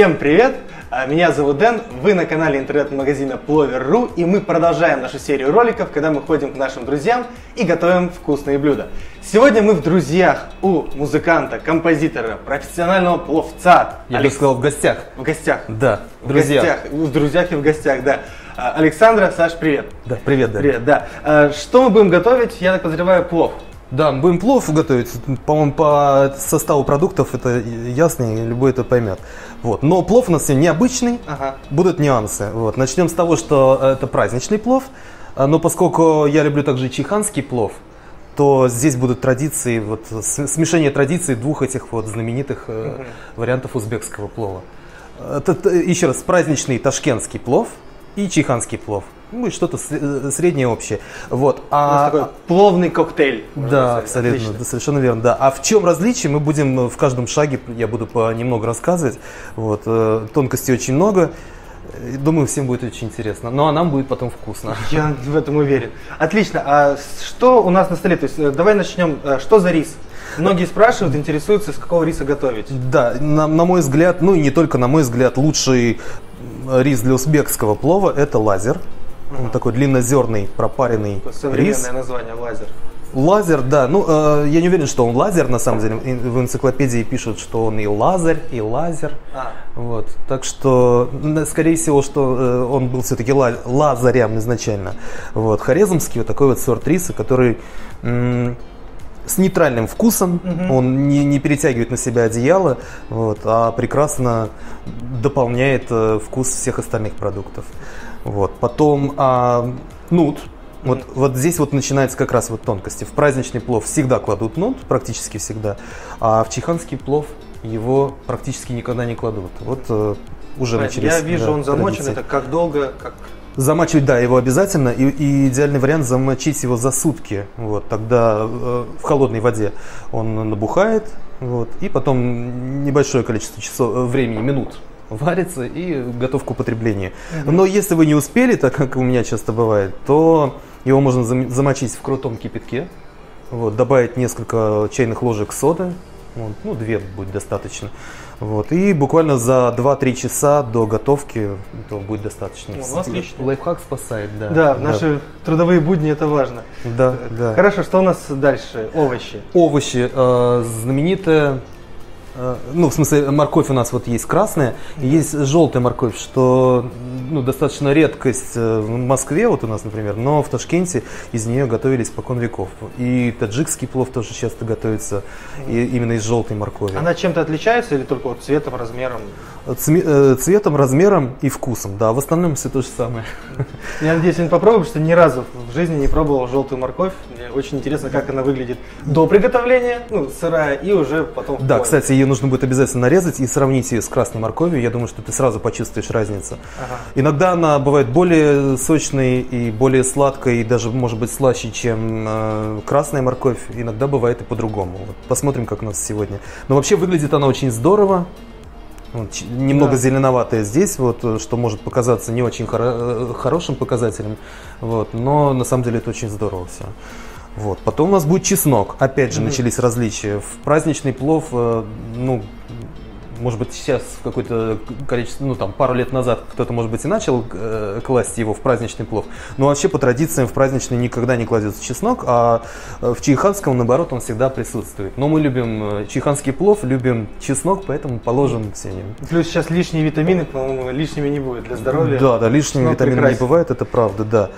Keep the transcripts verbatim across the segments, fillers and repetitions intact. Всем привет! Меня зовут Дэн, вы на канале интернет-магазина Пловер точка ру, и мы продолжаем нашу серию роликов, когда мы ходим к нашим друзьям и готовим вкусные блюда. Сегодня мы в друзьях у музыканта, композитора, профессионального пловца. Я Алекс... бы сказал, в гостях. В гостях. Да, в друзьях. Гостях, в друзьях и в гостях, да. Александра, Саш, привет. Да, привет, Дэн. Привет, да. Что мы будем готовить? Я так подозреваю, плов. Да, будем плов готовить, по-моему, по составу продуктов это ясно, и любой это поймет. Вот. Но плов у нас сегодня необычный, ага. Будут нюансы. Вот. Начнем с того, что это праздничный плов, но поскольку я люблю также чайханский плов, то здесь будут традиции, вот, смешение традиций двух этих вот знаменитых угу. вариантов узбекского плова. Это, еще раз, праздничный ташкентский плов и чайханский плов. Ну и что-то среднее общее. Вот. А... такой пловный коктейль. Да, абсолютно. Да, совершенно верно. Да. А в чем различие? Мы будем в каждом шаге, я буду немного рассказывать. Вот. Тонкостей очень много. Думаю, всем будет очень интересно. Ну а нам будет потом вкусно. Я в этом уверен. Отлично. А что у нас на столе? То есть давай начнем. Что за рис? Многие спрашивают, интересуются, с какого риса готовить. Да, на, на мой взгляд, ну и не только на мой взгляд, лучший рис для узбекского плова – это лазер. Он ага. такой длиннозерный, пропаренный современное рис. Название лазер. Лазер, да. Ну, э, я не уверен, что он лазер, на самом деле. В энциклопедии пишут, что он и лазарь, и лазер. А. Вот. Так что, скорее всего, что э, он был все-таки лазарем изначально. Вот. Хорезмский, вот такой вот сорт риса, который с нейтральным вкусом, угу. он не, не перетягивает на себя одеяло, вот, а прекрасно дополняет э, вкус всех остальных продуктов. Вот. Потом а, нут. Вот, вот здесь вот начинается как раз вот тонкости. В праздничный плов всегда кладут нут, практически всегда, а в чайханский плов его практически никогда не кладут. Вот э, уже а, начались. Я вижу, да, он замочен, традиции. Это как долго, как... Замачивать, да, его обязательно, и, и идеальный вариант замочить его за сутки, вот, тогда э, в холодной воде он набухает, вот, и потом небольшое количество часов, времени, минут варится и готов к употреблению. Mm-hmm. Но если вы не успели, так как у меня часто бывает, то его можно замочить в крутом кипятке, вот, добавить несколько чайных ложек соды, вот, ну, две будет достаточно. Вот, и буквально за два-три часа до готовки этого будет достаточно. Ну, отлично. Лайфхак спасает, да. Да, в наши да. трудовые будни это важно. Да, да. Хорошо, что у нас дальше? Овощи. Овощи. Э, знаменитая, э, ну, в смысле, морковь у нас вот есть красная, mm-hmm. есть желтая морковь, что ну, достаточно редкость в Москве, вот у нас, например, но в Ташкенте из нее готовились покон веков. И таджикский плов тоже часто готовится и, именно из желтой моркови. Она чем-то отличается или только вот цветом, размером? Цме цветом, размером и вкусом, да, в основном все то же самое. Я надеюсь, я не попробую, потому что ни разу в жизни не пробовал желтую морковь. Мне очень интересно, как она выглядит до приготовления, ну, сырая, и уже потом... Да, входит. Кстати, ее нужно будет обязательно нарезать и сравнить ее с красной морковью. Я думаю, что ты сразу почувствуешь разницу. Ага. Иногда она бывает более сочной и более сладкой, и даже может быть слаще, чем э, красная морковь. Иногда бывает и по-другому. Вот посмотрим, как у нас сегодня. Но вообще выглядит она очень здорово. Вот, немного да. зеленоватая здесь, вот, что может показаться не очень хоро хорошим показателем. Вот, но на самом деле это очень здорово все. Вот. Потом у нас будет чеснок. Опять же, mm-hmm. начались различия. В праздничный плов, э, ну... Может быть, сейчас в какое-то количество, ну там пару лет назад кто-то, может быть, и начал э, класть его в праздничный плов. Но вообще по традициям в праздничный никогда не кладется чеснок, а в чайханском, наоборот, он всегда присутствует. Но мы любим чайханский плов, любим чеснок, поэтому положим все. Плюс сейчас лишние витамины, по-моему, лишними не будет для здоровья. Да, да, лишними витаминами не бывает, это правда, да.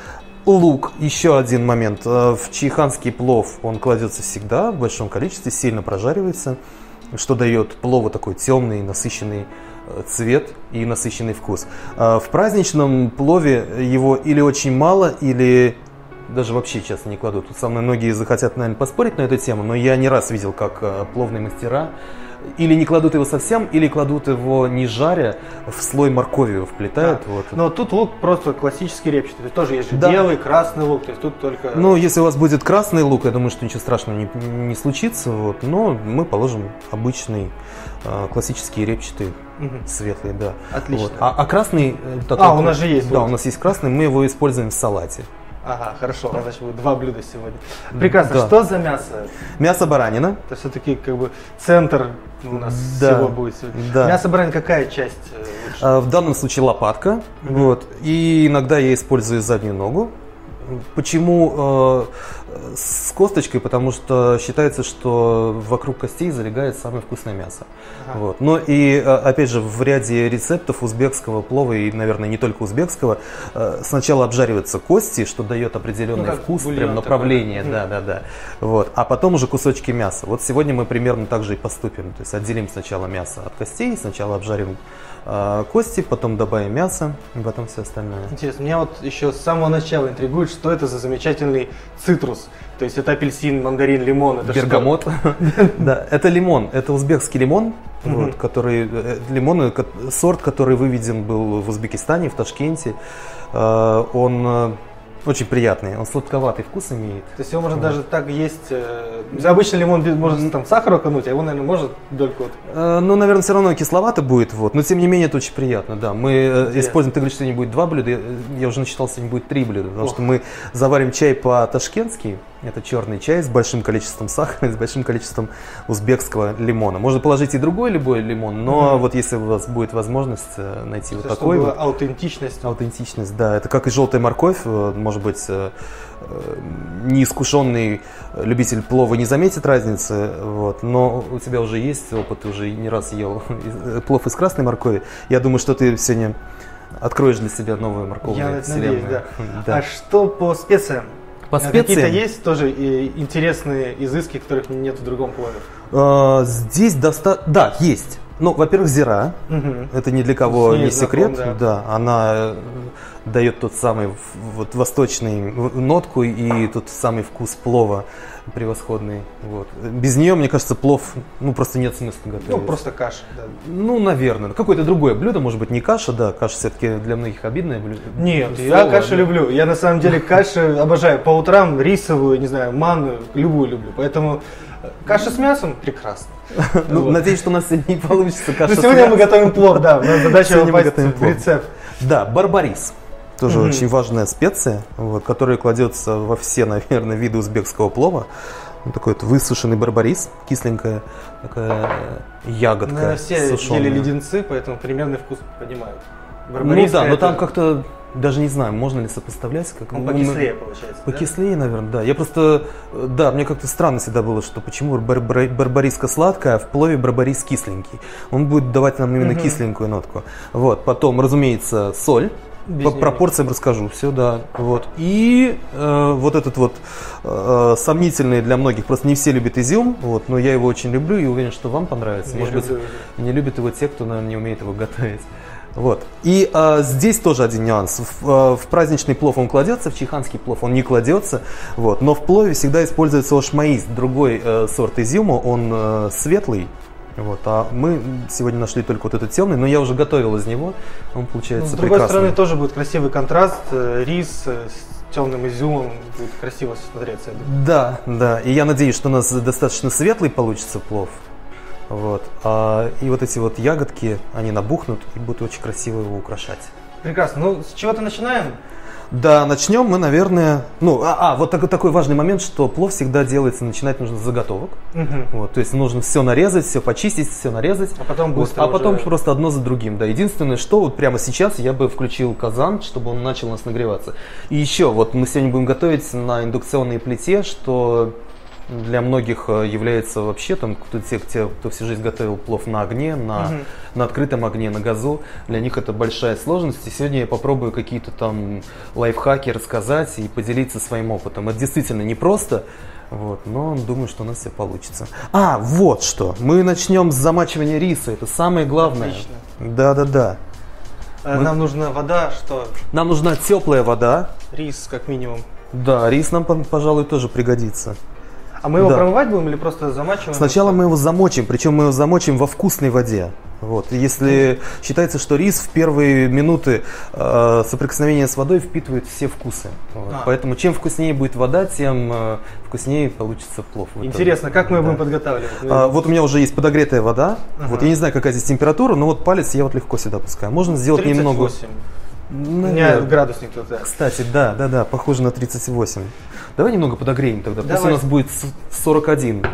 Лук, еще один момент. В чайханский плов он кладется всегда в большом количестве, сильно прожаривается, что дает плову такой темный, насыщенный цвет и насыщенный вкус. В праздничном плове его или очень мало, или даже вообще часто не кладут. Тут со мной многие захотят, наверное, поспорить на эту тему, но я не раз видел, как пловные мастера или не кладут его совсем, или кладут его не жаря, в слой моркови вплетают. Да. Вот. Но тут лук просто классический репчатый. То есть тоже есть же да. белый, красный лук. То есть тут только... Ну, если у вас будет красный лук, я думаю, что ничего страшного не, не случится. Вот. Но мы положим обычный, классический репчатый, угу. светлый. Да. Отлично. Вот. А, а красный... Так, а, вот, у нас же есть. Да, вот. У нас есть красный, мы его используем в салате. Ага, хорошо, значит, будет два блюда сегодня. Прекрасно. Да. Что за мясо? Мясо баранина. Это все-таки как бы центр у нас да. всего будет сегодня. Да. Мясо баранина какая часть лучше? А, в данном случае лопатка. Mm-hmm. Вот. И иногда я использую заднюю ногу. Почему э, с косточкой? Потому что считается, что вокруг костей залегает самое вкусное мясо. Ага. Вот. Но и, опять же, в ряде рецептов узбекского плова, и, наверное, не только узбекского, э, сначала обжариваются кости, что дает определенный ну, вкус, прям направление. Да, да, да. Вот. А потом уже кусочки мяса. Вот сегодня мы примерно так же и поступим. То есть отделим сначала мясо от костей, сначала обжарим э, кости, потом добавим мясо, и потом все остальное. Интересно, меня вот еще с самого начала интригует, что это за замечательный цитрус. То есть это апельсин, мандарин, лимон. Это бергамот. Да, это лимон. Это узбекский лимон, который лимон, сорт, который выведен был в Узбекистане, в Ташкенте. Он очень приятный, он сладковатый вкус имеет. То есть его можно даже так есть. Обычно лимон можно там сахар окунуть, а его, наверное, может дольку. Ну, наверное, все равно кисловато будет, вот. Но тем не менее это очень приятно, да. Мы используем, ты говоришь, сегодня будет два блюда, я уже начитал, сегодня будет три блюда, потому что мы заварим чай по-ташкентски. Это черный чай с большим количеством сахара и с большим количеством узбекского лимона. Можно положить и другой любой лимон, но mm-hmm. вот если у вас будет возможность найти вот такой вот. Аутентичность. Аутентичность, да. Это как и желтая морковь. Может быть, неискушенный любитель плова не заметит разницы, вот, но у тебя уже есть опыт, ты уже не раз ел плов из красной моркови. Я думаю, что ты сегодня откроешь для себя новую морковную вселенную. Я надеюсь, да. Да. А что по специям? По специям. Какие-то есть тоже интересные изыски, которых нет в другом плане? Здесь достаточно... Да, есть. Ну, во-первых, зира. Угу. Это ни для кого не секрет. Знаком, да. Да, она дает тот самый вот, восточный нотку и тот самый вкус плова превосходный. Вот. Без нее, мне кажется, плов ну, просто нет смысла готовить. Ну, просто каша. Да. Ну, наверное. Какое-то другое блюдо, может быть, не каша, да. Каша все-таки для многих обидное блюдо. Нет, слово, я кашу да. люблю. Я на самом деле кашу обожаю. По утрам рисовую, не знаю, манную, любую люблю. Поэтому каша с мясом прекрасно. Ну, вот. Надеюсь, что у нас сегодня не получится каша. Ну, сегодня мы готовим плов, да. У нас задача попасть в рецепт. Да, барбарис. Тоже mm-hmm. очень важная специя, вот, которая кладется во все, наверное, виды узбекского плова. Вот такой вот высушенный барбарис, кисленькая такая ягодка. Наверное, все сушеная. Ели леденцы, поэтому примерный вкус понимают. Барбарис, ну да, это... но там как-то, даже не знаю, можно ли сопоставлять. Как... Он покислее, получается, покислее, да? Наверное, да. Я просто, да, мне как-то странно всегда было, что почему барбар... барбариска сладкая, а в плове барбарис кисленький. Он будет давать нам именно mm-hmm. кисленькую нотку. Вот, потом, разумеется, соль. Без По нее. Пропорциям расскажу, все, да. Вот. И э, вот этот вот э, сомнительный для многих, просто не все любят изюм, вот, но я его очень люблю и уверен, что вам понравится. Не Может люблю. Быть, не любят его те, кто, наверное, не умеет его готовить. Вот. И э, здесь тоже один нюанс. В, э, в праздничный плов он кладется, в чайханский плов он не кладется, вот, но в плове всегда используется ошмаис, другой э, сорт изюма, он э, светлый. Вот, а мы сегодня нашли только вот этот темный, но я уже готовил из него, он получается прекрасный. С другой прекрасный. Стороны тоже будет красивый контраст, рис с темным изюмом будет красиво смотреться. Да, да, и я надеюсь, что у нас достаточно светлый получится плов, вот, а, и вот эти вот ягодки, они набухнут и будут очень красиво его украшать. Прекрасно, ну с чего-то начинаем? Да, начнем мы, наверное, ну, а, а вот такой, такой важный момент, что плов всегда делается, начинать нужно с заготовок, угу. вот, то есть нужно все нарезать, все почистить, все нарезать, а потом быстро, вот, а потом уже... просто одно за другим, да, единственное, что вот прямо сейчас я бы включил казан, чтобы он начал у нас нагреваться, и еще вот мы сегодня будем готовить на индукционной плите, что... Для многих является вообще, там, кто, те, кто всю жизнь готовил плов на огне, на, угу. на открытом огне, на газу, для них это большая сложность. И сегодня я попробую какие-то там лайфхаки рассказать и поделиться своим опытом. Это действительно непросто, вот, но думаю, что у нас все получится. А, вот что, мы начнем с замачивания риса, это самое главное. Да-да-да. Нам мы... нужна вода, что? Нам нужна теплая вода. Рис, как минимум. Да, рис нам, пожалуй, тоже пригодится. А мы его да. промывать будем или просто замачиваем? Сначала мы его замочим, причем мы его замочим во вкусной воде. Вот. Если считается, что рис в первые минуты э, соприкосновения с водой впитывает все вкусы. Вот. А. Поэтому чем вкуснее будет вода, тем э, вкуснее получится плов. Интересно, как мы его да. будем подготавливать? А, вот у меня уже есть подогретая вода. Ага. Вот я не знаю, какая здесь температура, но вот палец я вот легко сюда пускаю. Можно сделать тридцать восемь. Немного. Ну, у меня да. градусник тут. Да. Кстати, да, да, да, похоже на тридцать восемь. Давай немного подогреем тогда, давай. Пусть у нас будет сорок один.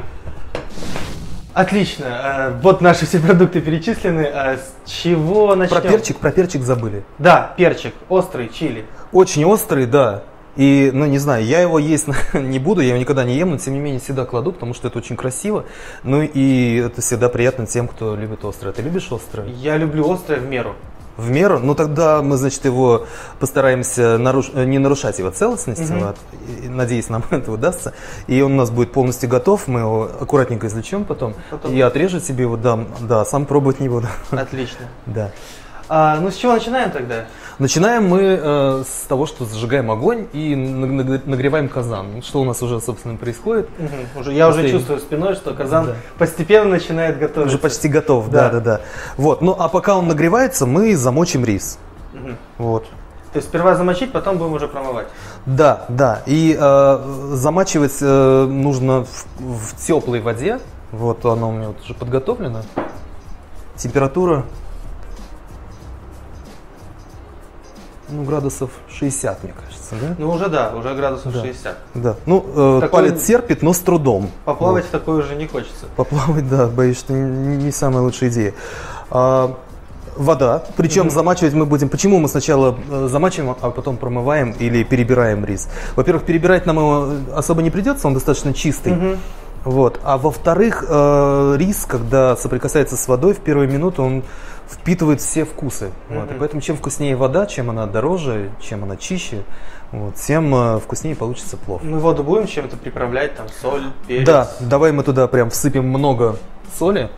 Отлично, вот наши все продукты перечислены. С чего начнем? Про перчик, про перчик забыли. Да, перчик, острый, чили. Очень острый, да. И, ну, не знаю, я его есть не буду, я его никогда не ем, но, тем не менее, всегда кладу, потому что это очень красиво. Ну, и это всегда приятно тем, кто любит острое. Ты любишь острое? Я люблю острое в меру. В меру? Ну, тогда мы, значит, его постараемся наруш... не нарушать его целостность. Mm-hmm. вот. Надеюсь, нам это удастся. И он у нас будет полностью готов. Мы его аккуратненько извлечем потом. потом. Я отрежу тебе его, дам. Да, сам пробовать не буду. Отлично. Да. А, ну, с чего начинаем тогда? Начинаем мы э, с того, что зажигаем огонь и нагреваем казан. Что у нас уже, собственно, происходит. Угу, уже, я Последний. уже чувствую спиной, что казан да. постепенно начинает готовиться. Уже почти готов, да. да, да, да. Вот. Ну, а пока он нагревается, мы замочим рис. Угу. Вот. То есть сперва замочить, потом будем уже промывать. Да, да. И э, замачивать э, нужно в, в теплой воде. Вот она у меня вот уже подготовлена. Температура. Ну, градусов шестьдесят, мне кажется, да? Ну, уже да, уже градусов да. шестьдесят. Да. Ну, э, такой... палец терпит, но с трудом. Поплавать вот. в такой уже не хочется. Поплавать, да, боюсь, что не, не самая лучшая идея. А, вода. Причем mm-hmm. замачивать мы будем... Почему мы сначала замачиваем, а потом промываем или перебираем рис? Во-первых, перебирать нам его особо не придется, он достаточно чистый. Mm-hmm. Вот. А во-вторых, э, рис, когда соприкасается с водой, в первую минуту он... впитывает все вкусы. Mm-hmm. вот. И поэтому чем вкуснее вода, чем она дороже, чем она чище, вот, тем э, вкуснее получится плов. Мы воду будем чем-то приправлять, там соль, перец? Да, давай мы туда прям всыпем много соли.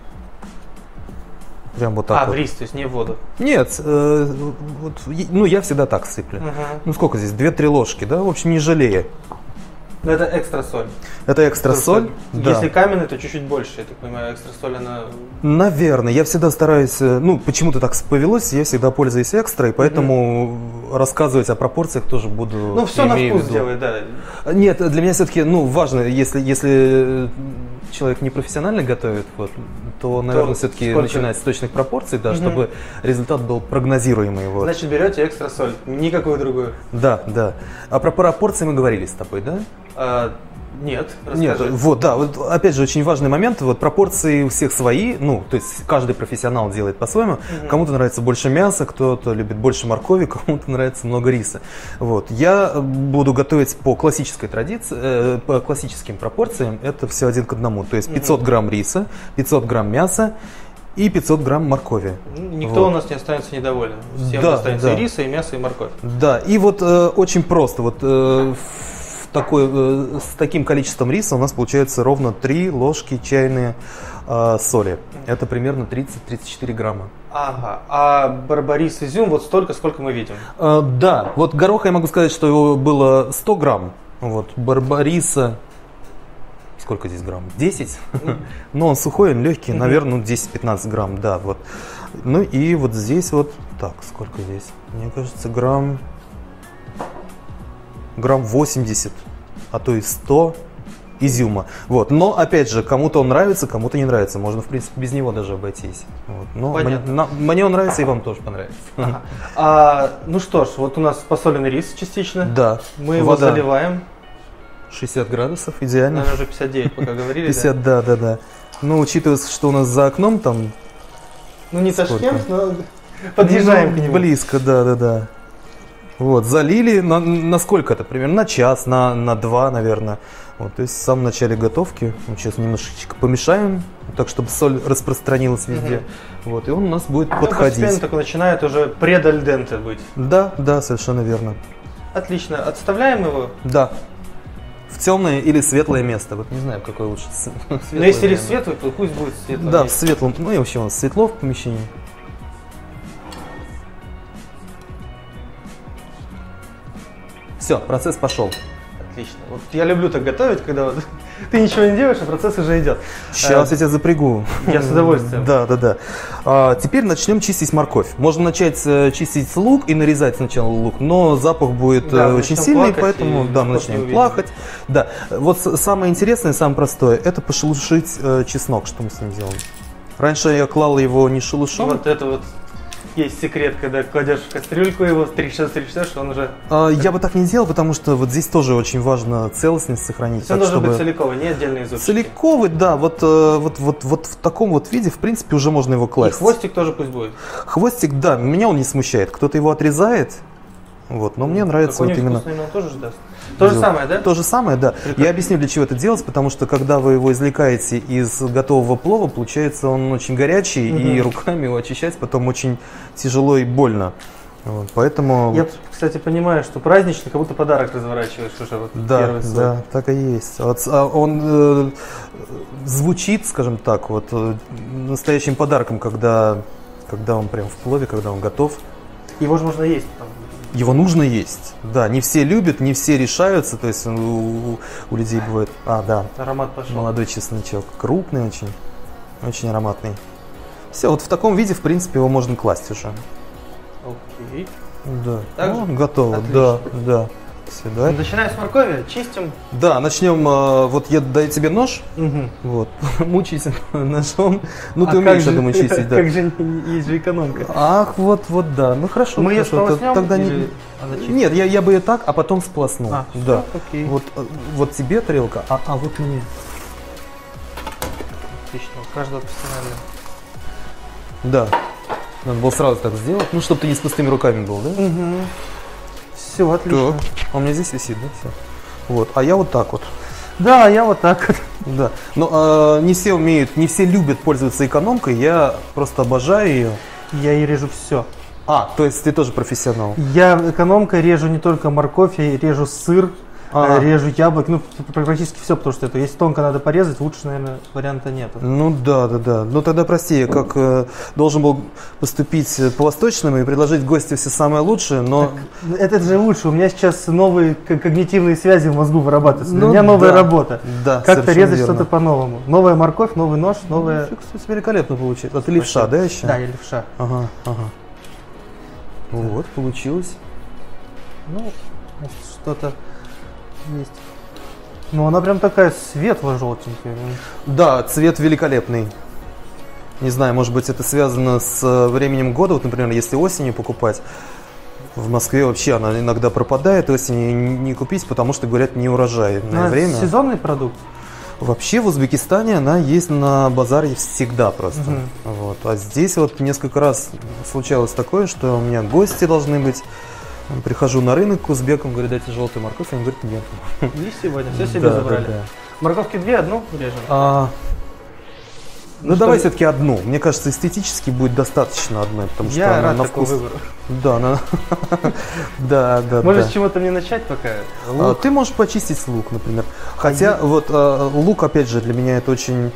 Прям вот так. А, вот. в рис, то есть не в воду? Нет, э, вот, ну я всегда так сыплю. Mm-hmm. Ну сколько здесь? две-три ложки, да? В общем, не жалея. Но это экстра соль. Это экстра Потому соль. Да. Если каменный, то чуть-чуть больше, я так понимаю, экстра соль она. Наверное, я всегда стараюсь, ну почему-то так повелось, я всегда пользуюсь экстра, и поэтому mm-hmm. рассказывать о пропорциях тоже буду. Ну все на вкус делай, да. Нет, для меня все-таки, ну важно, если если человек не профессионально готовит, вот, то, наверное, все-таки начинать с точных пропорций, да, mm-hmm. чтобы результат был прогнозируемый. Вот. Значит, берете экстра соль, никакую другую. Да, да. А про пропорции мы говорили с тобой, да? А, нет, расскажи. Нет, вот, да, вот, опять же, очень важный момент, вот пропорции у всех свои, ну, то есть каждый профессионал делает по-своему, mm-hmm. кому-то нравится больше мяса, кто-то любит больше моркови, кому-то нравится много риса, вот, я буду готовить по классической традиции, э, по классическим пропорциям, это все один к одному, то есть пятьсот mm-hmm. грамм риса, пятьсот грамм мяса и пятьсот грамм моркови. Никто вот. у нас не останется недоволен, всем да, останется да. и риса, и мясо, и морковь. Да, и вот э, очень просто, вот э, Такой, э, с таким количеством риса у нас получается ровно три ложки чайные э, соли. Это примерно тридцать-тридцать четыре грамма. Ага. А барбарис, изюм вот столько, сколько мы видим? Э, да. Вот гороха я могу сказать, что его было сто грамм. Вот. Барбариса... Сколько здесь грамм? десять? Mm-hmm. Но он сухой, он легкий. Mm-hmm. Наверное, десять-пятнадцать грамм. Да, вот. Ну и вот здесь вот... Так, сколько здесь? Мне кажется, грамм... грамм восемьдесят, а то и сто изюма. Вот. Но, опять же, кому-то он нравится, кому-то не нравится. Можно, в принципе, без него даже обойтись. Вот. Но мне, на, мне он нравится, и вам тоже понравится. Ага. А, ну что ж, вот у нас посоленный рис частично. Да. Мы его вода. заливаем. шестьдесят градусов, идеально. Наверное, уже пятьдесят девять, пока говорили. пятьдесят, да, да, да. Ну, учитывая, что у нас за окном там... Ну, не Ташкент, но подъезжаем к нему. Близко, да, да, да. Вот, залили на, на сколько это? Примерно на час, на, на два, наверное. Вот, то есть в самом начале готовки. Мы сейчас немножечко помешаем, так, чтобы соль распространилась везде. Mm-hmm. Вот, и он у нас будет ну, подходить. Так начинает уже предальденте быть. Да, да, совершенно верно. Отлично. Отставляем его? Да. В темное или светлое место. Вот не знаю, какое лучше. Но если или светлое, то пусть будет светлое. Да, в светлом. Ну и вообще у нас светло в помещении. Все, процесс пошел. Отлично. Вот я люблю так готовить, когда вот ты ничего не делаешь, а процесс уже идет. Сейчас а, я тебя запрягу. Я с удовольствием. Да, да, да. А, теперь начнем чистить морковь. Можно начать чистить лук и нарезать сначала лук, но запах будет да, очень сильный, поэтому да, мы начнем увидим. плакать. Да. Вот самое интересное, самое простое, это пошелушить э, чеснок, что мы с ним делаем. Раньше я клал его не шелушом. Вот это вот. Есть секрет, когда кладешь в кастрюльку его, стряхнешь, стряхнешь, он уже... Я бы так не делал, потому что вот здесь тоже очень важно целостность сохранить. Он должен быть целиковый, не отдельные зубчики. Целиковый, да, вот, вот, вот, вот в таком вот виде, в принципе, уже можно его класть. И хвостик тоже пусть будет. Хвостик, да, меня он не смущает. Кто-то его отрезает, вот, но мне нравится вот именно... Какой-нибудь вкусный, но тоже же даст. То же самое, да? То же самое, да. Прекрасно. Я объясню, для чего это делать, потому что, когда вы его извлекаете из готового плова, получается, он очень горячий, угу. и руками его очищать потом очень тяжело и больно. Вот, поэтому... Я, вот... кстати, понимаю, что праздничный, как будто подарок разворачиваешь уже. Вот, да, да, так и есть. Вот, он э, звучит, скажем так, вот, настоящим подарком, когда, когда он прям в плове, когда он готов. Его же можно есть потом. Его нужно есть, да, не все любят, не все решаются, то есть у, у людей бывает, а, да, аромат пошел. Молодой чесночок, крупный очень, очень ароматный. Все, вот в таком виде, в принципе, его можно класть уже. Окей. Да, так ну, готово, отлично. Да, да. Все, да. Начинаем с моркови, чистим. Да, начнем, вот я даю тебе нож, угу. вот, мучись ножом, ну а ты умеешь, же, я думаю, чистить, да. Как же, есть же экономка. Ах, вот, вот, да, ну хорошо. Мы хорошо. Ее сполоснем тогда или... не... Нет, я, я бы ее так, а потом сполоснул. А, да. Все, вот, вот тебе тарелка, а, а вот мне. Отлично, у каждого персонально. Да, надо было сразу так сделать, ну, чтобы ты не с пустыми руками был, да? Угу. Все, отлично. Так. А у меня здесь висит, да? Все. Вот. А я вот так вот. Да, я вот так вот. Да. Но э, не все умеют, не все любят пользоваться экономкой. Я просто обожаю ее. Я и режу все. А, то есть ты тоже профессионал? Я экономкой режу не только морковь, я режу сыр, а -а. режу яблок, ну практически все, потому что это если тонко надо порезать, лучше, наверное, варианта нет. Ну да, да, да. Ну тогда прости, я как э, должен был поступить по-восточному и предложить гостю все самое лучшее, но... Так, это же лучше, у меня сейчас новые когнитивные связи в мозгу вырабатываются, ну, у меня новая да, работа. Да, как-то резать что-то по-новому. Новая морковь, новый нож, новая... Ну, кстати, великолепно получилось. А ты левша, да, еще? Да, я левша. Ага, ага. Да. Вот, получилось. Ну, что-то... Есть. Ну, она прям такая светло-желтенькая. Да, цвет великолепный. Не знаю, может быть, это связано с временем года. Вот, например, если осенью покупать, в Москве вообще она иногда пропадает, осенью не купить, потому что, говорят, не урожай. На время. Сезонный продукт? Вообще в Узбекистане она есть на базаре всегда просто. Угу. Вот. А здесь вот несколько раз случалось такое, что у меня гости должны быть. Прихожу на рынок к узбекам, говорю, дайте желтую морковь, они говорят, нет. И сегодня все себе да, забрали. Да, да. Морковки две, одну режем? А, ну, ну давай все-таки одну. Мне кажется, эстетически будет достаточно одной, потому что я она рад на вкус. Выбору. Да, она... да, да. Можешь да. чего-то не начать пока? А, ты можешь почистить лук, например. Хотя а вот а, лук, опять же, для меня это очень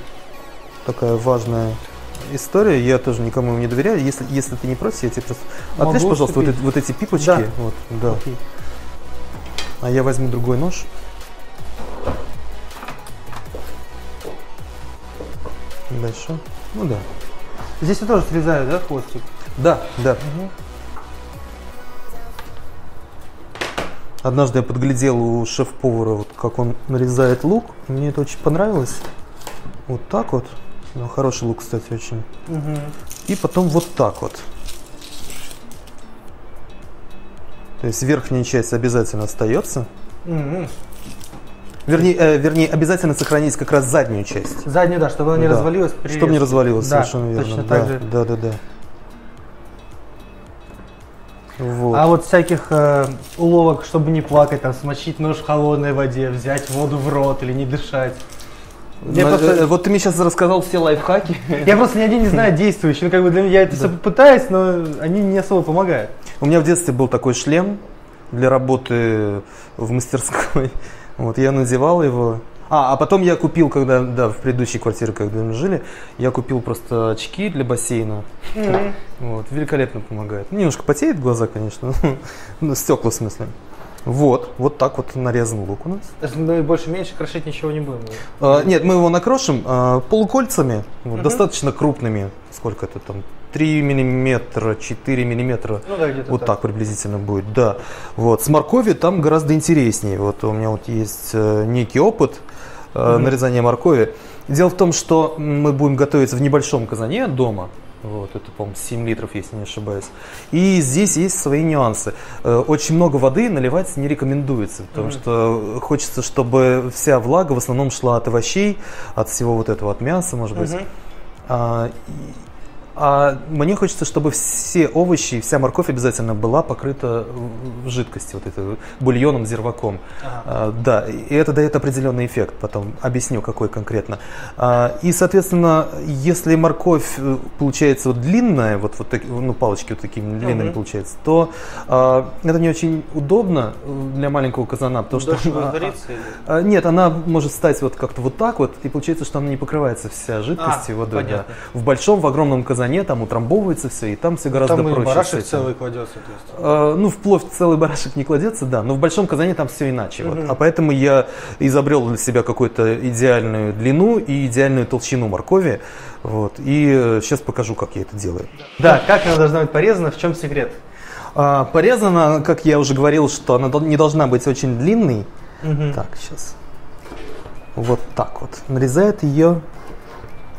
такая важная... история, я тоже никому не доверяю. Если, если ты не против, я тебе просто... Могу отрежь, пожалуйста, вот, вот эти пипочки. Да. Вот, да. А я возьму другой нож. Дальше. Ну да. Здесь я тоже срезаю, да, хвостик? Да, да. Угу. Однажды я подглядел у шеф-повара, вот, как он нарезает лук. Мне это очень понравилось. Вот так вот. Ну, хороший лук, кстати, очень. Угу. И потом вот так вот. То есть верхняя часть обязательно остается. Угу. Вернее, э, вернее, обязательно сохранить как раз заднюю часть. Заднюю, да, чтобы она не да. развалилась. При... Чтобы не развалилась, да, совершенно верно. Точно так да, же. Да, да, да. Вот. А вот всяких э, уловок, чтобы не плакать, там, смочить нож в холодной воде, взять воду в рот или не дышать. Я на, просто... Вот ты мне сейчас рассказал все лайфхаки. Я просто ни один не знаю действующий. Ну, как бы для меня я это да. все попытаюсь, но они не особо помогают. У меня в детстве был такой шлем для работы в мастерской. Вот я надевал его. А, а потом я купил, когда да, в предыдущей квартире, когда мы жили, я купил просто очки для бассейна. Mm-hmm. Вот, великолепно помогает. Немножко потеет глаза, конечно. Стекла, в смысле. Вот, вот так вот нарезан лук у нас. Ну и больше-меньше крошить ничего не будем. А, нет, мы его накрошим а, полукольцами, вот, угу. достаточно крупными. Сколько это там? три миллиметра, четыре миллиметра. Ну, да, вот так. так приблизительно будет, да. Вот, с морковью там гораздо интереснее. Вот у меня вот есть э, некий опыт э, угу. нарезания моркови. Дело в том, что мы будем готовиться в небольшом казане дома. Вот, это, по-моему, семь литров, если не ошибаюсь. И здесь есть свои нюансы. Очень много воды наливать не рекомендуется, потому mm-hmm. что хочется, чтобы вся влага в основном шла от овощей, от всего вот этого, от мяса, может быть. Mm-hmm. а, а мне хочется, чтобы все овощи, вся морковь обязательно была покрыта в жидкости, вот это, бульоном, зирваком. Mm-hmm. а, да, и это дает определенный эффект, потом объясню, какой конкретно. А, и, соответственно, если морковь получается вот длинная, вот, вот так, ну, палочки вот такими mm-hmm. длинными получается, то а, это не очень удобно для маленького казана, потому что она, горится, а, нет, она может стать вот как-то вот так вот, и получается, что она не покрывается вся жидкостью, а, водой. Да. В большом, в огромном казане там утрамбовывается все, и там все гораздо там проще. Там барашек целый кладется? А, ну, вплавь целый барашек не кладется, да, но в большом казане там все иначе. Угу. Вот. А поэтому я изобрел для себя какую-то идеальную длину и идеальную толщину моркови. Вот. И сейчас покажу, как я это делаю. Да, как она должна быть порезана, в чем секрет? А, порезана, как я уже говорил, что она не должна быть очень длинной. Угу. Так, сейчас. Вот так вот. Нарезает ее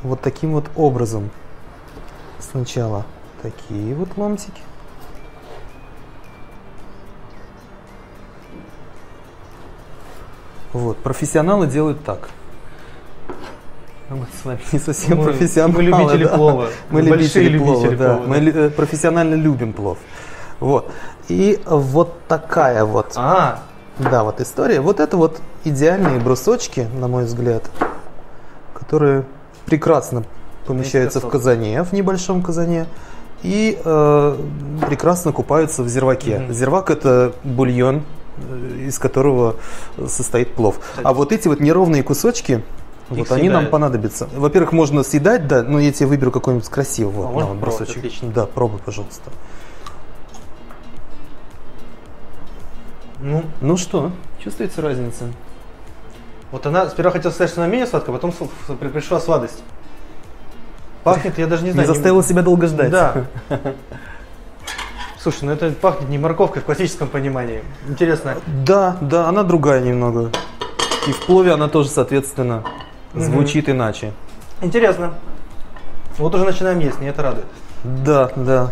вот таким вот образом. Сначала такие вот ломтики. Вот, профессионалы делают так. Мы с вами не совсем мы, профессионалы. Мы любители да. плова. Мы, мы любители, любители плова, плова, да. Да. Мы э, профессионально любим плов. Вот. И вот такая вот. А. Да, вот история. Вот это вот идеальные брусочки, на мой взгляд, которые прекрасно помещаются в казане, в небольшом казане, и э, прекрасно купаются в зирваке. Mm-hmm. Зирвак – это бульон, из которого состоит плов. Кстати. А вот эти вот неровные кусочки, их вот съедают. Они нам понадобятся. Во-первых, можно съедать, да, но я тебе выберу какой-нибудь красивый. А вот, можно брусочек. Отлично. Да, пробуй, пожалуйста. Ну, ну что, чувствуется разница? Вот она сперва хотела сказать, что она менее сладкая, потом пришла сладость. Пахнет, я даже не знаю. Не заставила не... себя долго ждать. Да. Слушай, ну это пахнет не морковкой в классическом понимании. Интересно. Да, да, она другая немного. И в плове она тоже, соответственно, звучит угу. иначе. Интересно. Вот уже начинаем есть, меня это радует. Да, да.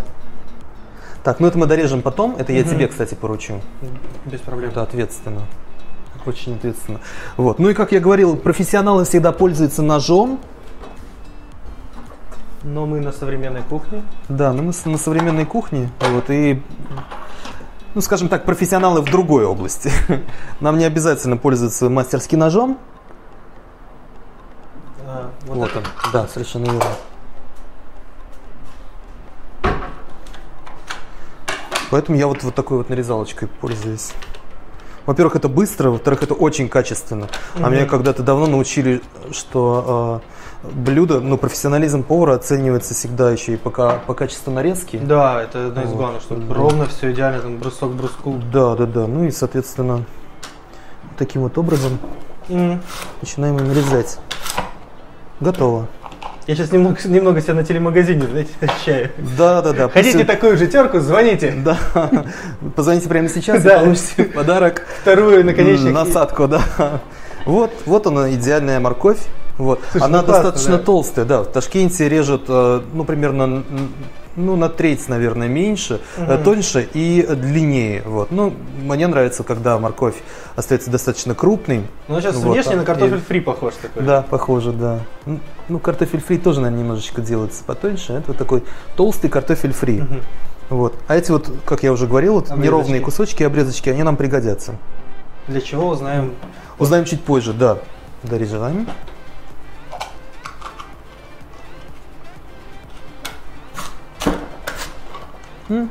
Так, ну это мы дорежем потом. Это угу. я тебе, кстати, поручу. Без проблем. Это ответственно. Очень ответственно. Вот. Ну и как я говорил, профессионалы всегда пользуются ножом. Но мы на современной кухне. Да, но мы на современной кухне. Вот, и, ну, скажем так, профессионалы в другой области. Нам не обязательно пользоваться мастерским ножом. А, вот вот он. Да, совершенно верно. Поэтому я вот, вот такой вот нарезалочкой пользуюсь. Во-первых, это быстро, во-вторых, это очень качественно. Mm-hmm. А меня когда-то давно научили, что э, блюдо, ну, профессионализм повара оценивается всегда еще и по, по качеству нарезки. Да, это одно из вот. главных, чтобы да. ровно все идеально, там, брусок к бруску. Да, да, да. Ну и, соответственно, таким вот образом mm-hmm. начинаем и нарезать. Готово. Я сейчас немного, немного себя на телемагазине, знаете, ощущаю. Да, да, да. Хотите пусть... такую же терку, звоните. Да. Позвоните прямо сейчас, да. и получите подарок. Вторую наконечник. Насадку, да. Вот, вот она, идеальная морковь. Вот. Слушай, она ну, достаточно классно, да. толстая, да. В Ташкенте режут, ну, примерно, ну, на треть, наверное, меньше, угу. тоньше и длиннее. Вот. Ну, мне нравится, когда морковь остается достаточно крупной. Ну, сейчас вот, внешне а, на картофель и... фри похож такой. Да, похоже, да. Ну, картофель фри тоже, наверное, немножечко делается потоньше. Это вот такой толстый картофель фри. Угу. Вот. А эти вот, как я уже говорил, вот неровные кусочки, обрезочки, они нам пригодятся. Для чего узнаем? Узнаем чуть позже, да. Дорежаем.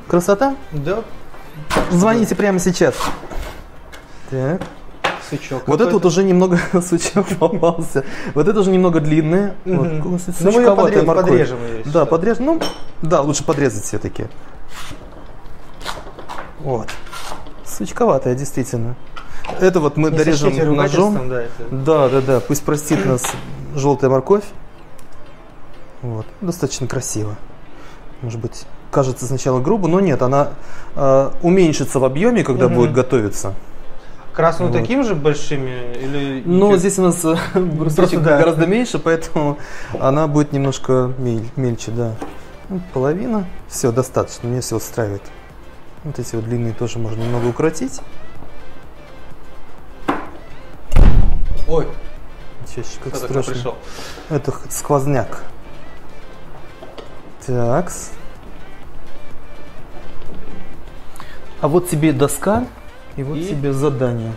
Красота? Да. Звоните да. прямо сейчас. Так. Сучок. Вот это вот уже немного сучок попался. Вот это уже немного длинное. Mm-hmm. Вот, ну, мы ее подрежем, подрежем ее, да, подрежем. Ну, да, лучше подрезать все-таки. Вот. Сучковатая, действительно. Это вот мы не дорежем ножом. Да, это... да, да, да. Пусть простит нас желтая морковь. Вот. Достаточно красиво. Может быть, кажется сначала грубо, но нет, она э, уменьшится в объеме, когда угу. будет готовиться. Красную вот. Таким же большими? Или... Ну, здесь у нас брусочек да. гораздо меньше, поэтому она будет немножко мель, мельче, да. половина. Все, достаточно, мне все устраивает. Вот эти вот длинные тоже можно немного укоротить. Ой! Чаще, как страшно. Это сквозняк. Такс. А вот тебе доска, и вот и... тебе задание.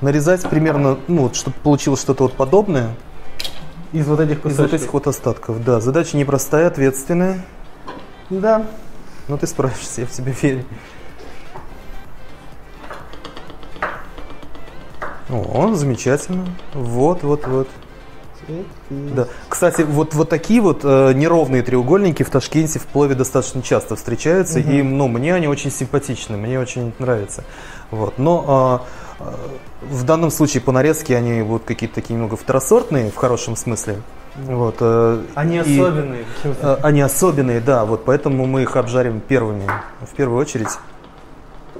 Нарезать примерно, ну вот, чтобы получилось что-то вот подобное. Из вот этих кусочков. Из вот этих вот остатков, да. Задача непростая, ответственная. Да. Но ты справишься, я в тебя верю. О, замечательно. Вот, вот, вот. Да. Кстати, вот, вот такие вот э, неровные треугольники в Ташкенте, в Плове достаточно часто встречаются. Угу. И ну, мне они очень симпатичны, мне очень нравятся. Вот. Но э, в данном случае по нарезке они вот какие-то такие немного второсортные, в хорошем смысле. Вот, э, они и, особенные. Э, они особенные, да. Вот, поэтому мы их обжарим первыми, в первую очередь.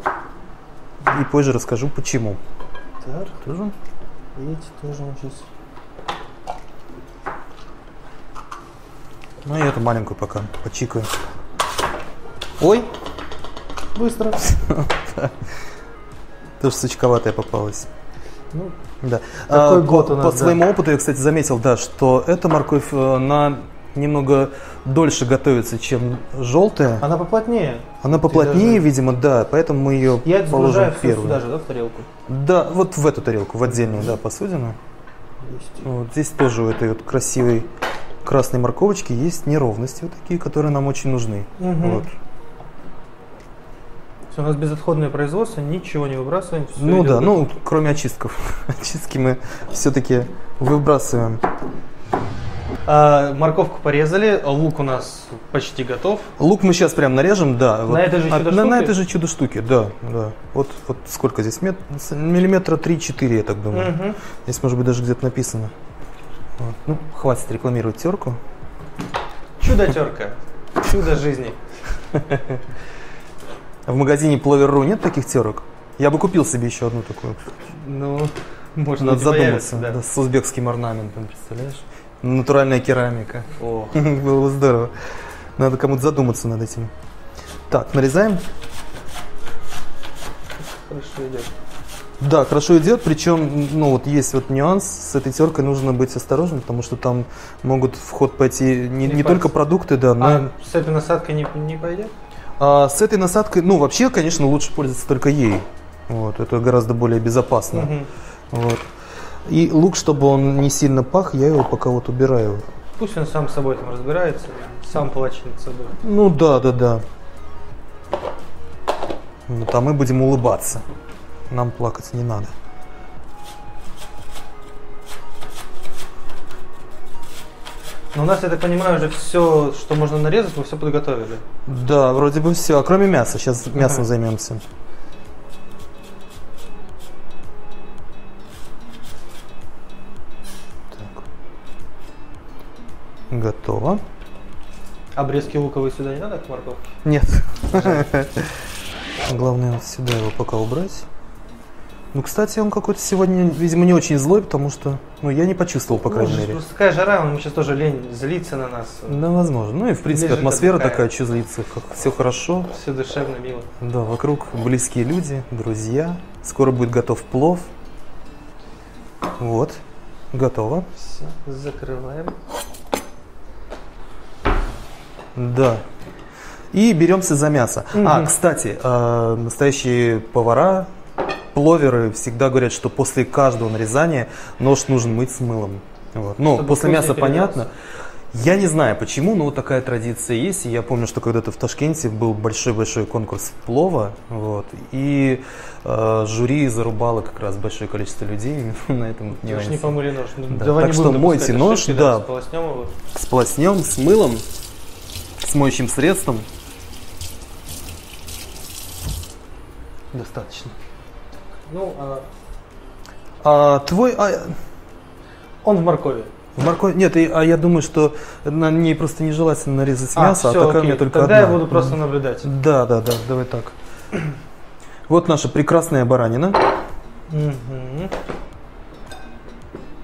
И позже расскажу, почему. Так, тоже. Видите, тоже сейчас. Ну и эту маленькую пока почикаю. Ой! Быстро. Тоже сучковатая попалась. Ну, да. Такой а, год у нас, по да. своему опыту я, кстати, заметил, да, что эта морковь, она немного дольше готовится, чем желтая. Она поплотнее. Она поплотнее, даже... видимо, да, поэтому мы ее я положим в первую. Я сюда же, да, в тарелку? Да, вот в эту тарелку, в отдельную, да, посудину. Вот здесь тоже у этой вот красивой красной морковочки есть неровности вот такие, которые нам очень нужны. Угу. Вот. Все, у нас безотходное производство, ничего не выбрасываем. Ну да, ну кроме очистков. Очистки мы все-таки выбрасываем. А, морковку порезали, лук у нас почти готов. Лук мы сейчас прям нарежем, да. На вот. этой же чудо-штуке? На, на этой же чудо-штуке, да, да. Вот, вот сколько здесь? Мет... Миллиметра три-четыре, я так думаю. Угу. Здесь, может быть, даже где-то написано. Вот. Ну, хватит рекламировать терку. Чудо-терка. Чудо жизни. В магазине Пловер точка ру нет таких терок? Я бы купил себе еще одну такую. Ну, можно надо задуматься. Да. Да, с узбекским орнаментом, представляешь? Натуральная керамика. О. Было бы здорово. Надо кому-то задуматься над этим. Так, нарезаем. Хорошо идет. Да, хорошо идет. Причем, ну вот есть вот нюанс. С этой теркой нужно быть осторожным, потому что там могут в ход пойти не, не только продукты, да, но. А с этой насадкой не, не пойдет? А с этой насадкой, ну вообще, конечно, лучше пользоваться только ей. Вот, это гораздо более безопасно. Угу. Вот. И лук, чтобы он не сильно пах, я его пока вот убираю. Пусть он сам с собой там разбирается, сам плачет над собой. Ну да, да, да. Вот, а мы будем улыбаться. Нам плакать не надо. Но у нас, я так понимаю, уже все, что можно нарезать, мы все подготовили. Да, вроде бы все, а кроме мяса. Сейчас мясом ага. займемся. Готово. Обрезки луковые сюда не надо, к морковке? Нет. Главное вот сюда его пока убрать. Ну, кстати, он какой-то сегодня, видимо, не очень злой, потому что, ну, я не почувствовал, по крайней ну, мере. Просто такая жара, он сейчас тоже лень злиться на нас. Да, возможно. Ну и, в принципе, лежит атмосфера такая, такая что злиться, как все хорошо. Все душевно, мило. Да, вокруг близкие люди, друзья. Скоро будет готов плов. Вот, готово. Все, закрываем. Да. И беремся за мясо. Угу. А, кстати, э, настоящие повара, пловеры всегда говорят, что после каждого нарезания нож нужно мыть с мылом. Вот. Ну, после мяса понятно. Я не знаю почему, но вот такая традиция есть. Я помню, что когда-то в Ташкенте был большой-большой конкурс плова. Вот, и э, жюри зарубало как раз большое количество людей на этом не не помыли нож. Ну, да. Так что мойте нож, ошибки, да. Сполоснем его. Сполоснем с мылом. С моющим средством. Достаточно. Ну, а... а твой... А... Он в моркови. В моркови? Нет, и, а я думаю, что на ней просто нежелательно нарезать а, мясо, все, а такая окей. мне только Тогда одна. я буду просто наблюдать. Да, да, да, давай так. Вот наша прекрасная баранина. Угу.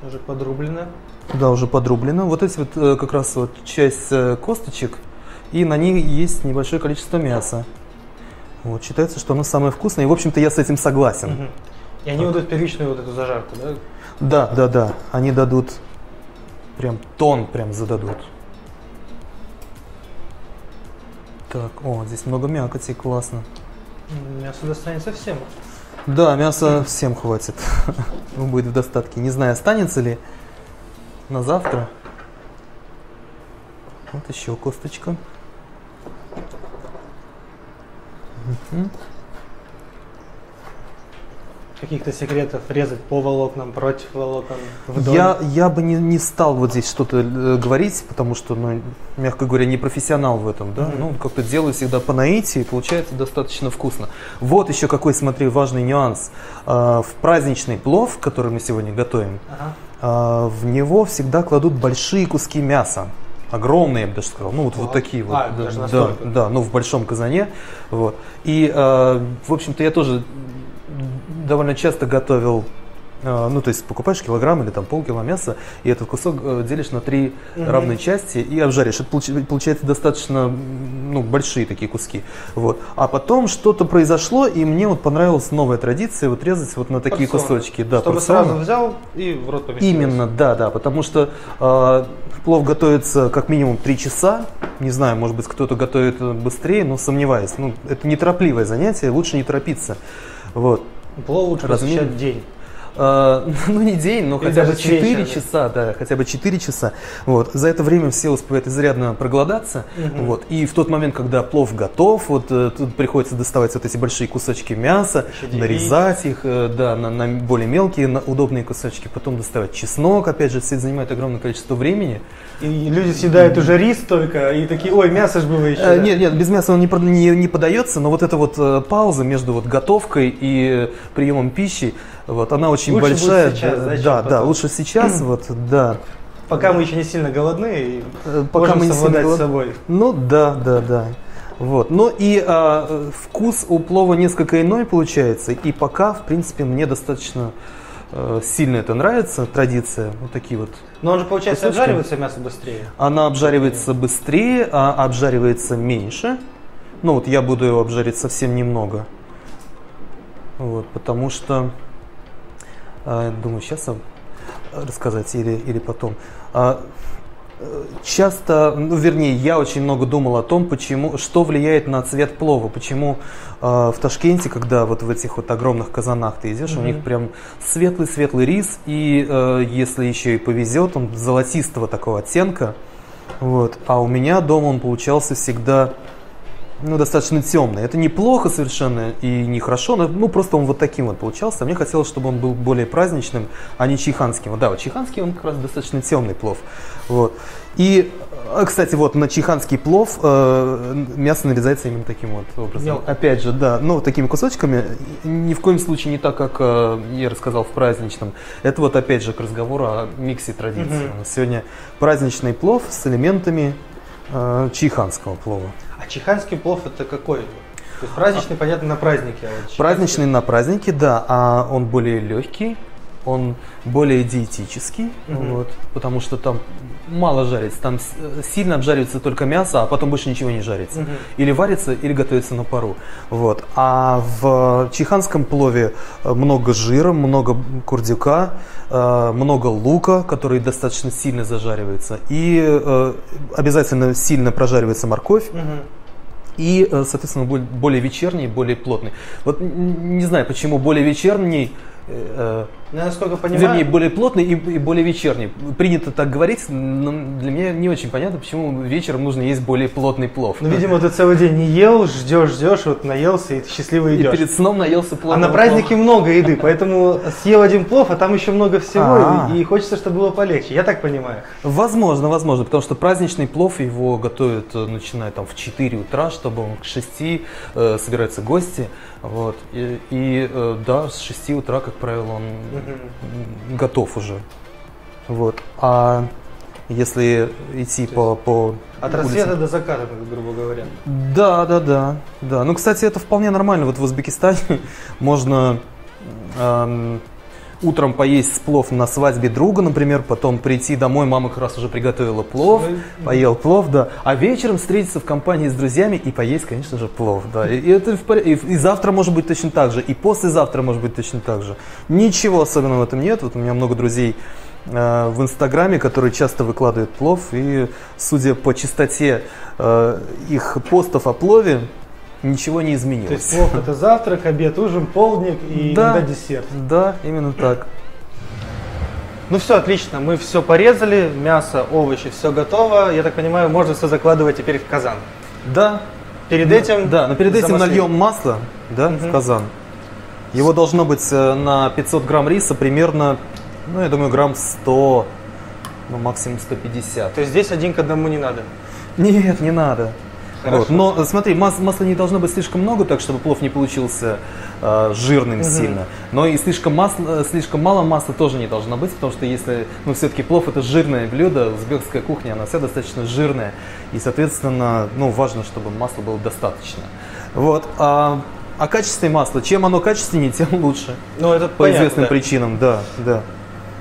Уже подрублена. Да, уже подрублена. Вот эти вот как раз вот часть косточек. и на ней есть небольшое количество мяса. Вот, считается, что оно самое вкусное, и, в общем-то, я с этим согласен. Угу. И они вот эту первичную вот эту зажарку, да? Да, да, да. Они дадут прям тон, прям зададут. Так, о, здесь много мякоти, классно. Мясо достанется всем. Да, мяса всем хватит. Будет в достатке. Не знаю, останется ли на завтра. Вот еще косточка. Каких-то секретов резать по волокнам, против волокон? Вдоль. Я, я бы не, не стал вот здесь что-то говорить, потому что, ну, мягко говоря, не профессионал в этом. Да? Mm-hmm. Ну, как-то делаю всегда по наитию, и получается достаточно вкусно. Вот еще какой, смотри, важный нюанс. В праздничный плов, который мы сегодня готовим, ага. в него всегда кладут большие куски мяса. Огромные, я бы даже сказал, ну вот, вот такие вот, а, да, да, да, ну в большом казане, вот. И, э, в общем-то, я тоже довольно часто готовил, э, ну, то есть покупаешь килограмм или там полкило мяса, и этот кусок делишь на три угу. равные части и обжаришь. Это получается достаточно, ну, большие такие куски, вот. А потом что-то произошло, и мне вот понравилась новая традиция, вот резать вот на такие порционы. Кусочки. Да, чтобы порционы. Сразу взял и в рот поместил. Именно, да, да, потому что... Э, плов готовится как минимум три часа. Не знаю, может быть, кто-то готовит быстрее, но сомневаюсь. Ну, это неторопливое занятие, лучше не торопиться. Вот. Плов лучше посвящать день. А, ну, не день, но хотя бы четыре часа. Да, хотя бы четыре часа. Вот. За это время все успеют изрядно проголодаться. Угу. Вот. И в тот момент, когда плов готов, вот, тут приходится доставать вот эти большие кусочки мяса, Шеделить. нарезать их, да, на, на более мелкие, на удобные кусочки, потом доставать чеснок. Опять же, все это занимает огромное количество времени. И люди съедают уже рис только, и такие, ой, мясо же было еще. А, да? Нет, нет, без мяса он не, не, не подается, но вот эта вот пауза между вот готовкой и приемом пищи, вот, она очень лучше большая. Сейчас, да, да, да, лучше сейчас, вот, да. Пока мы еще не сильно голодны, пока мы не совладать голод... с собой. Ну да, да, да. Вот. Ну и а, вкус у плова несколько иной получается, и пока, в принципе, мне достаточно... Сильно это нравится, традиция, вот такие вот. Но он же, получается, кусочки. Обжаривается мясо быстрее? Она обжаривается быстрее, а обжаривается меньше. Ну вот я буду его обжарить совсем немного. Вот, потому что, думаю, сейчас рассказать или, или потом. Часто, ну, вернее, я очень много думал о том, почему, что влияет на цвет плова, почему э, в Ташкенте, когда вот в этих вот огромных казанах ты идешь, mm-hmm. у них прям светлый-светлый рис, и э, если еще и повезет, он золотистого такого оттенка, вот, а у меня дома он получался всегда, ну, достаточно темный. Это неплохо совершенно и нехорошо, но, ну, просто он вот таким вот получался. Мне хотелось, чтобы он был более праздничным, а не чиханским. Да, вот чиханский он как раз достаточно темный плов. Вот. И, кстати, вот на чиханский плов э, мясо нарезается именно таким вот образом. Мелко. Опять же, да, ну, такими кусочками, ни в коем случае не так, как э, я рассказал в праздничном. Это вот опять же к разговору о миксе традиций. Mm-hmm. Сегодня праздничный плов с элементами э, чиханского плова. А чиханский плов это какой? То есть праздничный, а, понятно, на празднике. А вот праздничный на празднике, да, а он более легкий, он более диетический, mm-hmm. вот, потому что там мало жарится, там сильно обжаривается только мясо, а потом больше ничего не жарится. Mm-hmm. Или варится, или готовится на пару. Вот. А в чиханском плове много жира, много курдюка, много лука, который достаточно сильно зажаривается, и обязательно сильно прожаривается морковь. Mm-hmm. И, соответственно, более вечерний, более плотный. Вот не знаю, почему более вечерний, э, насколько понимаю, вернее, более плотный и, и более вечерний. Принято так говорить, но для меня не очень понятно, почему вечером нужно есть более плотный плов. Ну, видимо, ты целый день не ел, ждешь, ждешь, вот наелся и счастливо идешь. И перед сном наелся плов. А на празднике много еды, поэтому съел один плов, а там еще много всего, и хочется, чтобы было полегче. Я так понимаю. Возможно, возможно, потому что праздничный плов его готовят, начиная там в четыре утра, чтобы он к шести э, собираются гости. Вот. И, и э, да, с шести утра, как правило, он Mm-hmm. готов уже. Вот. А если идти по, по от улицам... рассвета до заката, грубо говоря. Да, да, да, да. Ну, кстати, это вполне нормально. Вот в Узбекистане можно эм, утром поесть плов на свадьбе друга, например, потом прийти домой, мама как раз уже приготовила плов, поел плов, да, а вечером встретиться в компании с друзьями и поесть, конечно же, плов, да, и, и, это в пор... и, и завтра может быть точно так же, и послезавтра может быть точно так же. Ничего особенного в этом нет, вот у меня много друзей э, в Инстаграме, которые часто выкладывают плов, и судя по частоте э, их постов о плове, ничего не изменилось. То есть плов — это завтрак, обед, ужин, полдник и да, иногда десерт. Да, именно так. Ну все, отлично, мы все порезали, мясо, овощи, все готово. Я так понимаю, можно все закладывать теперь в казан. Да. Перед да, этим... Да, но перед этим нальем масло, да, угу, в казан. Его должно быть на пятьсот грамм риса примерно, ну я думаю, грамм сто, ну максимум сто пятьдесят. То есть здесь один к одному не надо? Нет, не надо. Вот. Но смотри, мас масла не должно быть слишком много, так чтобы плов не получился э, жирным, угу, сильно. Но и слишком, масло, слишком мало масла тоже не должно быть, потому что если, ну, все-таки плов — это жирное блюдо, узбекская кухня, она вся достаточно жирная, и, соответственно, ну, важно, чтобы масла было достаточно. Вот. А, а качественное масло, чем оно качественнее, тем лучше. Ну, это по понятно, известным да, причинам, да, да.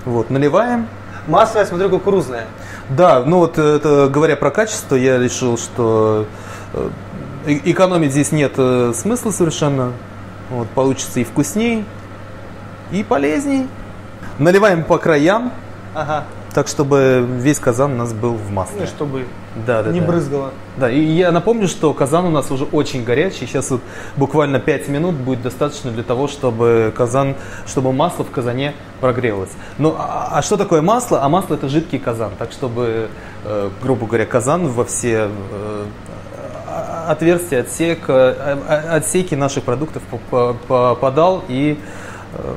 Вот, наливаем. Масло, я смотрю, кукурузное. Да, ну вот это, говоря про качество, я решил, что экономить здесь нет смысла совершенно. Вот, получится и вкусней, и полезней. Наливаем по краям, ага, так чтобы весь казан у нас был в масле. Ну, чтобы да, да, не да, брызгало. Да, и я напомню, что казан у нас уже очень горячий. Сейчас вот буквально пять минут будет достаточно для того, чтобы казан, чтобы масло в казане прогрелось. Ну, а, а что такое масло? А масло — это жидкий казан. Так, чтобы, э, грубо говоря, казан во все э, отверстия, отсек, э, отсеки наших продуктов попадал и э,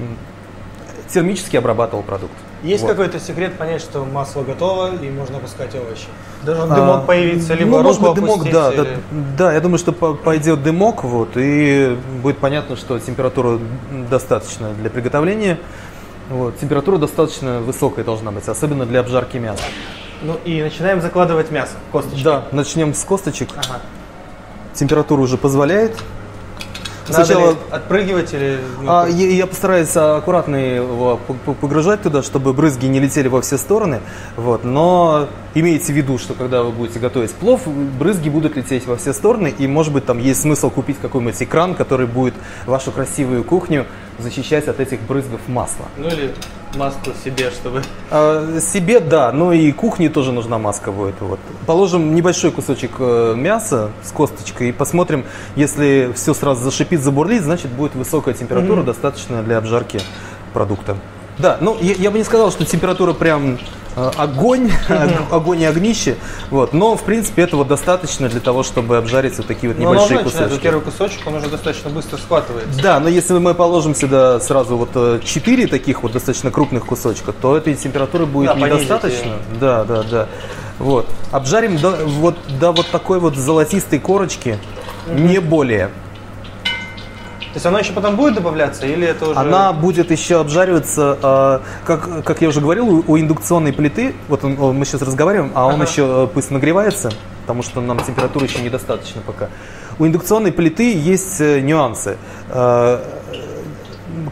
термически обрабатывал продукт. Есть вот какой-то секрет понять, что масло готово и можно опускать овощи? Должен дымок а, появиться, либо ну, руку может быть, дымок, да, или... да, да, я думаю, что пойдет дымок, вот, и будет понятно, что температура достаточно для приготовления. Вот, температура достаточно высокая должна быть, особенно для обжарки мяса. Ну и начинаем закладывать мясо, косточки. Да, начнем с косточек. Ага. Температура уже позволяет. Надо сначала отпрыгивать или... А, я, я постараюсь аккуратно его погружать туда, чтобы брызги не летели во все стороны. Вот. Но имейте в виду, что когда вы будете готовить плов, брызги будут лететь во все стороны. И, может быть, там есть смысл купить какой-нибудь экран, который будет вашу красивую кухню защищать от этих брызгов масла. Ну или маску себе, чтобы... А, себе, да. Но и кухне тоже нужна маска будет. Вот. Положим небольшой кусочек мяса с косточкой и посмотрим, если все сразу зашипит, забурлит, значит, будет высокая температура, mm-hmm, достаточно для обжарки продукта. Да, ну, я, я бы не сказал, что температура прям э, огонь, mm-hmm, огонь и огнище, вот, но, в принципе, этого достаточно для того, чтобы обжарить вот такие вот небольшие ну, кусочки. Первый кусочек, он уже достаточно быстро схватывается. Да, но если мы положим сюда сразу вот четыре таких вот достаточно крупных кусочка, то этой температуры будет да, недостаточно. Понизить. Да, да, да. Вот. Обжарим до вот, до вот такой вот золотистой корочки, mm-hmm, не более. То есть она еще потом будет добавляться или это уже... Она будет еще обжариваться, э, как, как я уже говорил, у, у индукционной плиты, вот он, мы сейчас разговариваем, а ага, он еще пусть нагревается, потому что нам температуры еще недостаточно пока. У индукционной плиты есть нюансы. Э,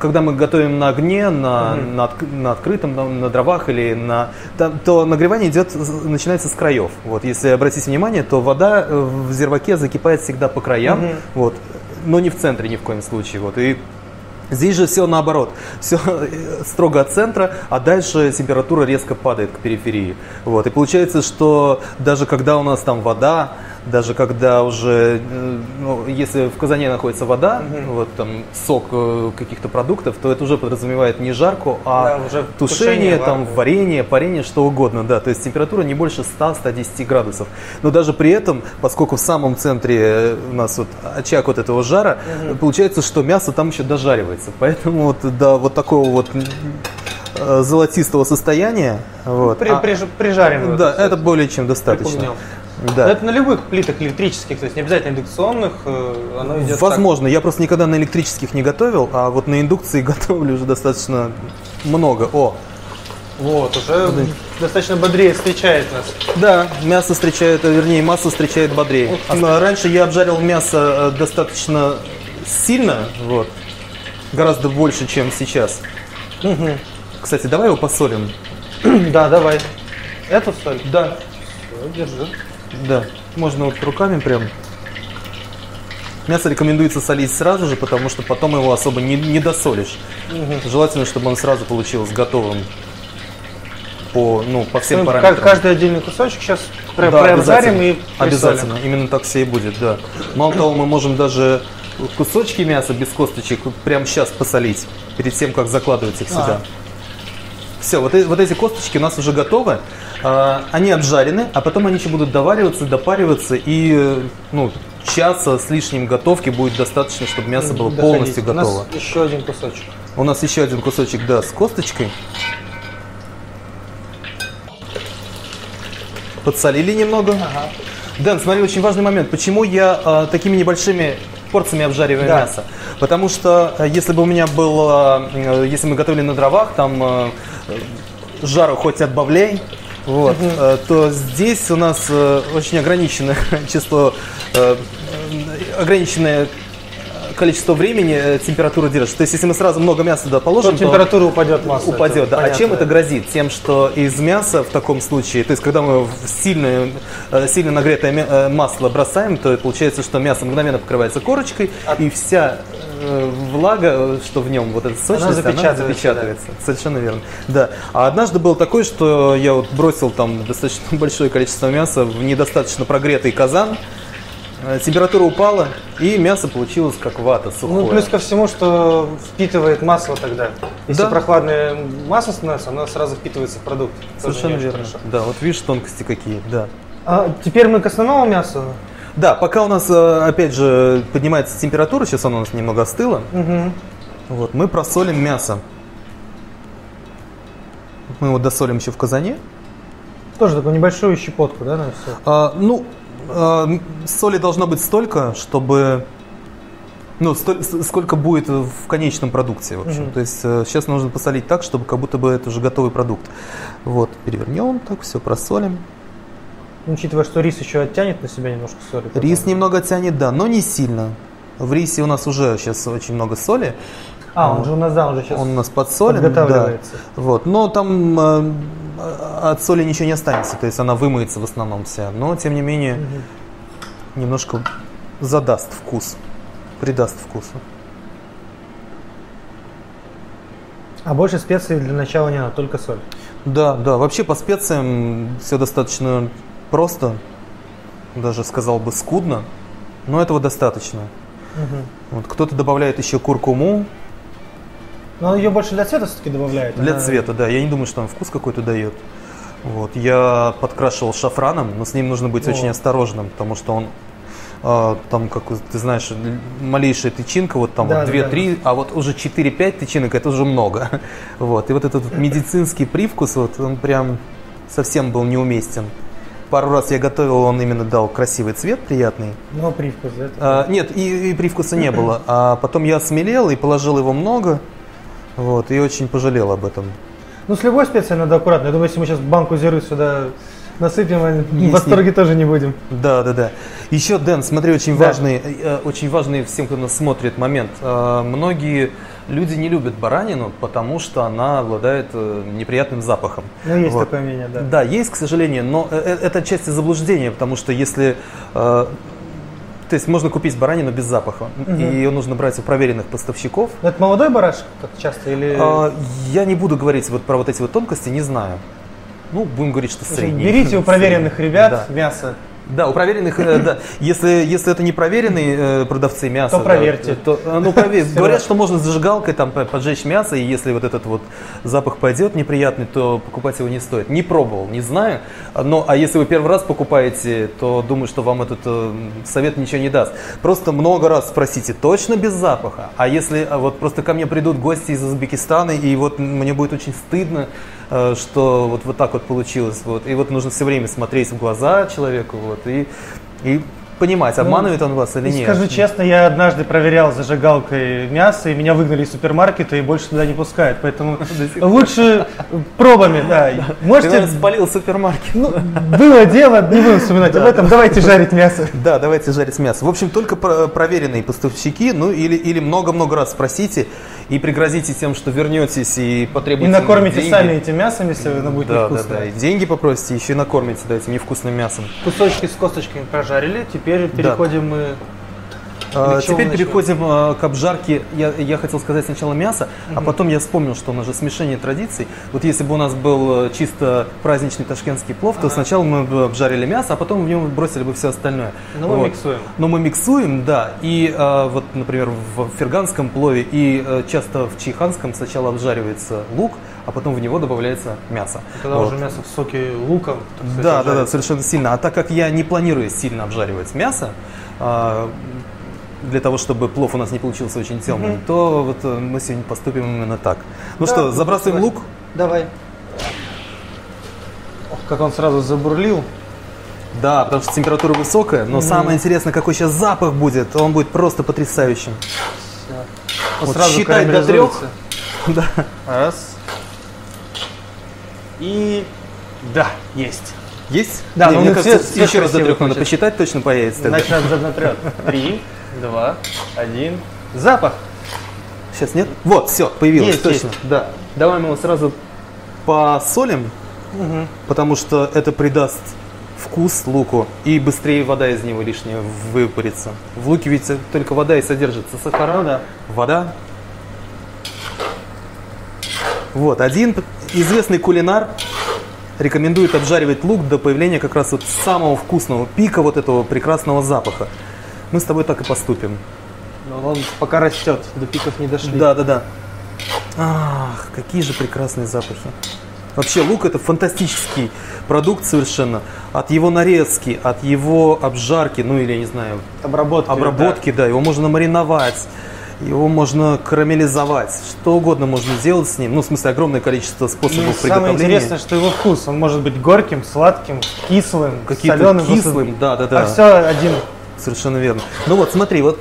когда мы готовим на огне, на, угу, на, от, на открытом, на, на дровах или на... То, то нагревание идет, начинается с краев. Вот, если обратить внимание, то вода в зирваке закипает всегда по краям. Угу. Вот. Но не в центре ни в коем случае. Вот. И здесь же все наоборот. Все строго от центра, а дальше температура резко падает к периферии. Вот. И получается, что даже когда у нас там вода, даже когда уже, ну, если в казане находится вода, угу, вот, там, сок каких-то продуктов, то это уже подразумевает не жарку, а да, уже тушение, тушение там, варенье, парение, что угодно. Да. То есть температура не больше ста — ста десяти градусов. Но даже при этом, поскольку в самом центре у нас вот очаг вот этого жара, угу, получается, что мясо там еще дожаривается. Поэтому вот до вот такого вот золотистого состояния... Вот, при, а, при, прижариваем. Да, это, это более чем достаточно. Припомнил. Да. Это на любых плитах электрических, то есть не обязательно индукционных, оно идет возможно, так. Я просто никогда на электрических не готовил, а вот на индукции готовлю уже достаточно много. О! Вот, уже вот, достаточно бодрее встречает нас. Да, мясо встречает, вернее, масло встречает бодрее. Ух, раньше я обжарил мясо достаточно сильно, вот, гораздо больше, чем сейчас. Угу. Кстати, давай его посолим. Да, давай. Эту соль? Да. Все, держи. Да. Можно вот руками прям. Мясо рекомендуется солить сразу же, потому что потом его особо не, не досолишь. Угу. Желательно, чтобы он сразу получился готовым по, ну, по всем ну, параметрам. Каждый отдельный кусочек сейчас да, прообжарим и присолим. Обязательно, именно так все и будет, да. Мало того, мы можем даже кусочки мяса без косточек прямо сейчас посолить, перед тем, как закладывать их сюда. А. Все, вот, вот эти косточки у нас уже готовы. А, они обжарены, а потом они еще будут довариваться, допариваться и, ну, часа с лишним готовки будет достаточно, чтобы мясо было доходить. Полностью готово. У нас еще один кусочек. У нас еще один кусочек, да, с косточкой. Подсолили немного. Ага. Дэн, смотри, очень важный момент. Почему я а, такими небольшими порциями обжариваю да. мясо? Потому что если бы у меня было, если мы готовили на дровах, там жару хоть отбавляй, вот, угу. то здесь у нас очень ограниченное число, ограниченное количество времени температура держится. То есть, если мы сразу много мяса туда положим, то температура то упадет масса. Упадет, да. Понятно. А чем это грозит? Тем, что из мяса в таком случае, то есть, когда мы в сильное, сильно нагретое масло бросаем, то получается, что мясо мгновенно покрывается корочкой, а... и вся влага, что в нем, вот эта сочность, она запечатывается. Она запечатывается. Да. Совершенно верно. Да. А однажды было такое, что я вот бросил там достаточно большое количество мяса в недостаточно прогретый казан, температура упала, и мясо получилось как вата сухое. Ну, плюс ко всему, что впитывает масло тогда. Если да. прохладное масло становится, оно сразу впитывается в продукт. Совершенно верно. Да, вот видишь, тонкости какие. Да. А теперь мы к основному мясу? Да, пока у нас, опять же, поднимается температура, сейчас оно у нас немного остыло, угу. вот, мы просолим мясо. Мы его досолим еще в казане. Тоже такую небольшую щепотку, да, на все? А, ну, соли должно быть столько, чтобы, ну, столь, сколько будет в конечном продукте, в общем. Угу. То есть сейчас нужно посолить так, чтобы как будто бы это уже готовый продукт. Вот, перевернем, так все просолим. Учитывая, что рис еще оттянет на себя немножко соли. Рис потом. Немного оттянет, да, но не сильно. В рисе у нас уже сейчас очень много соли. А, он же у нас, да, он же сейчас он у нас подсолен, подготавливается. Да. Вот, но там э, от соли ничего не останется, то есть она вымыется в основном вся. Но, тем не менее, угу. немножко задаст вкус, придаст вкусу. А больше специй для начала не надо, только соль? Да, да, вообще по специям все достаточно просто, даже сказал бы скудно, но этого достаточно. Угу. Вот, кто-то добавляет еще куркуму. Но ее больше для цвета все-таки добавляют. Для она... цвета, да. Я не думаю, что он вкус какой-то дает. Вот. Я подкрашивал шафраном, но с ним нужно быть О. очень осторожным, потому что он э, там, как ты знаешь, малейшая тычинка, вот там да, вот две-три, да, да. а вот уже четыре-пять тычинок, это уже много. Вот. И вот этот медицинский привкус, вот, он прям совсем был неуместен. Пару раз я готовил, он именно дал красивый цвет, приятный. Но привкус, да? А, нет, и, и привкуса не было. А потом я осмелел и положил его много. Вот, и очень пожалел об этом. Ну, с любой специей надо аккуратно. Я думаю, если мы сейчас банку зиры сюда насыпем, в восторге тоже не будем. Да, да, да. Еще, Дэн, смотри, очень да. важный, очень важный всем, кто нас смотрит, момент. Многие люди не любят баранину, потому что она обладает неприятным запахом. Ну, есть вот. Такое мнение, да. Да, есть, к сожалению, но это отчасти заблуждение, потому что если... То есть можно купить баранину без запаха, угу. и ее нужно брать у проверенных поставщиков. Это молодой барашек так часто или? А, я не буду говорить вот про вот эти вот тонкости, не знаю. Ну, будем говорить, что средний. Берите у проверенных ребят да. мясо. Да, у проверенных, да. Если, если это не проверенные продавцы мяса, то проверьте. Да, то, ну, провер... Говорят, что можно с зажигалкой там поджечь мясо, и если вот этот вот запах пойдет неприятный, то покупать его не стоит. Не пробовал, не знаю. Но, а если вы первый раз покупаете, то думаю, что вам этот э, совет ничего не даст. Просто много раз спросите, точно без запаха? А если вот просто ко мне придут гости из Узбекистана, и вот мне будет очень стыдно, э, что вот, вот так вот получилось. Вот. И вот нужно все время смотреть в глаза человеку, вот. И, и понимать, обманывает он вас или нет. Скажу честно, я однажды проверял зажигалкой мясо, и меня выгнали из супермаркета и больше туда не пускают. Поэтому лучше пробами, да. Ты спалил супермаркет. Было дело, не будем вспоминать об этом. Давайте жарить мясо. Да, давайте жарить мясо. В общем, только проверенные поставщики, ну или много-много раз спросите и пригрозите тем, что вернетесь и потребуете. И накормите сами этим мясом, если оно будет невкусное. Да, да, и деньги попросите, еще и накормите этим невкусным мясом. Кусочки с косточками прожарили, теперь переходим мы... Теперь переходим к обжарке, я, я хотел сказать сначала мясо, угу. а потом я вспомнил, что у нас же смешение традиций. Вот если бы у нас был чисто праздничный ташкентский плов, а-а-а. то сначала мы бы обжарили мясо, а потом в нем бросили бы все остальное. Но вот. мы миксуем. Но мы миксуем, да. И а, вот, например, в ферганском плове и а, часто в чайханском сначала обжаривается лук, а потом в него добавляется мясо. И тогда вот. уже мясо в соке луком. Да, да, да, совершенно сильно. А так как я не планирую сильно обжаривать мясо, а, для того, чтобы плов у нас не получился очень темным, mm-hmm. то вот мы сегодня поступим именно так. Ну да, что, забрасываем лук? Давай. Ох, как он сразу забурлил. Да, потому что температура высокая, но mm-hmm. самое интересное, какой сейчас запах будет. Он будет просто потрясающим. Вот сразу считай до трех. Да. Раз. И... да, есть. Есть? Да, но мне кажется, еще раз до трех надо посчитать, точно появится. Значит, до трех. Три. Два, один, запах. Сейчас нет? Вот, все, появилось. Есть, точно. Есть. Да. Давай мы его сразу посолим, угу. потому что это придаст вкус луку и быстрее вода из него лишняя выпарится. В луке ведь только вода и содержится. Сахара, да. Вода. Вот, один известный кулинар рекомендует обжаривать лук до появления как раз вот самого вкусного пика вот этого прекрасного запаха. Мы с тобой так и поступим. Но он пока растет, до пиков не дошли. Да, да, да. Ах, какие же прекрасные запахи. Вообще лук — это фантастический продукт совершенно. От его нарезки, от его обжарки, ну или, я не знаю... Обработки. Обработки, да. да. Его можно мариновать, его можно карамелизовать. Что угодно можно делать с ним. Ну, в смысле, огромное количество способов ну, приготовления. Самое интересное, что его вкус. Он может быть горьким, сладким, кислым, соленым. Кислым, да, да, да. А все один... Совершенно верно. Ну вот, смотри, вот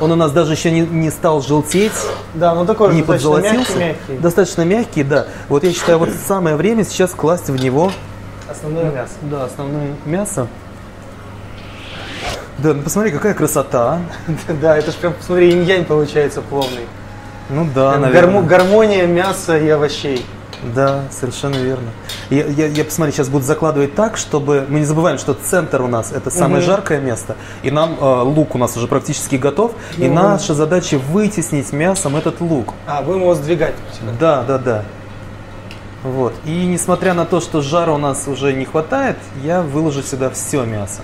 он у нас даже еще не, не стал желтеть, да, он такой не поджелтился. Мягкий, мягкий. Достаточно мягкий, да. Вот я считаю, вот самое время сейчас класть в него основное мясо. Да, основное мясо. Да, ну посмотри, какая красота. Да, это же прям, посмотри, инь-янь получается плавный. Ну да, наверное. Гармония мяса и овощей. Да, совершенно верно. Я, я, я посмотри, сейчас буду закладывать так, чтобы мы не забываем, что центр у нас это самое угу. жаркое место, и нам э, лук у нас уже практически готов, ну, и наша задача вытеснить мясом этот лук. А, будем его сдвигать. Да, да, да. Вот. И несмотря на то, что жара у нас уже не хватает, я выложу сюда все мясо.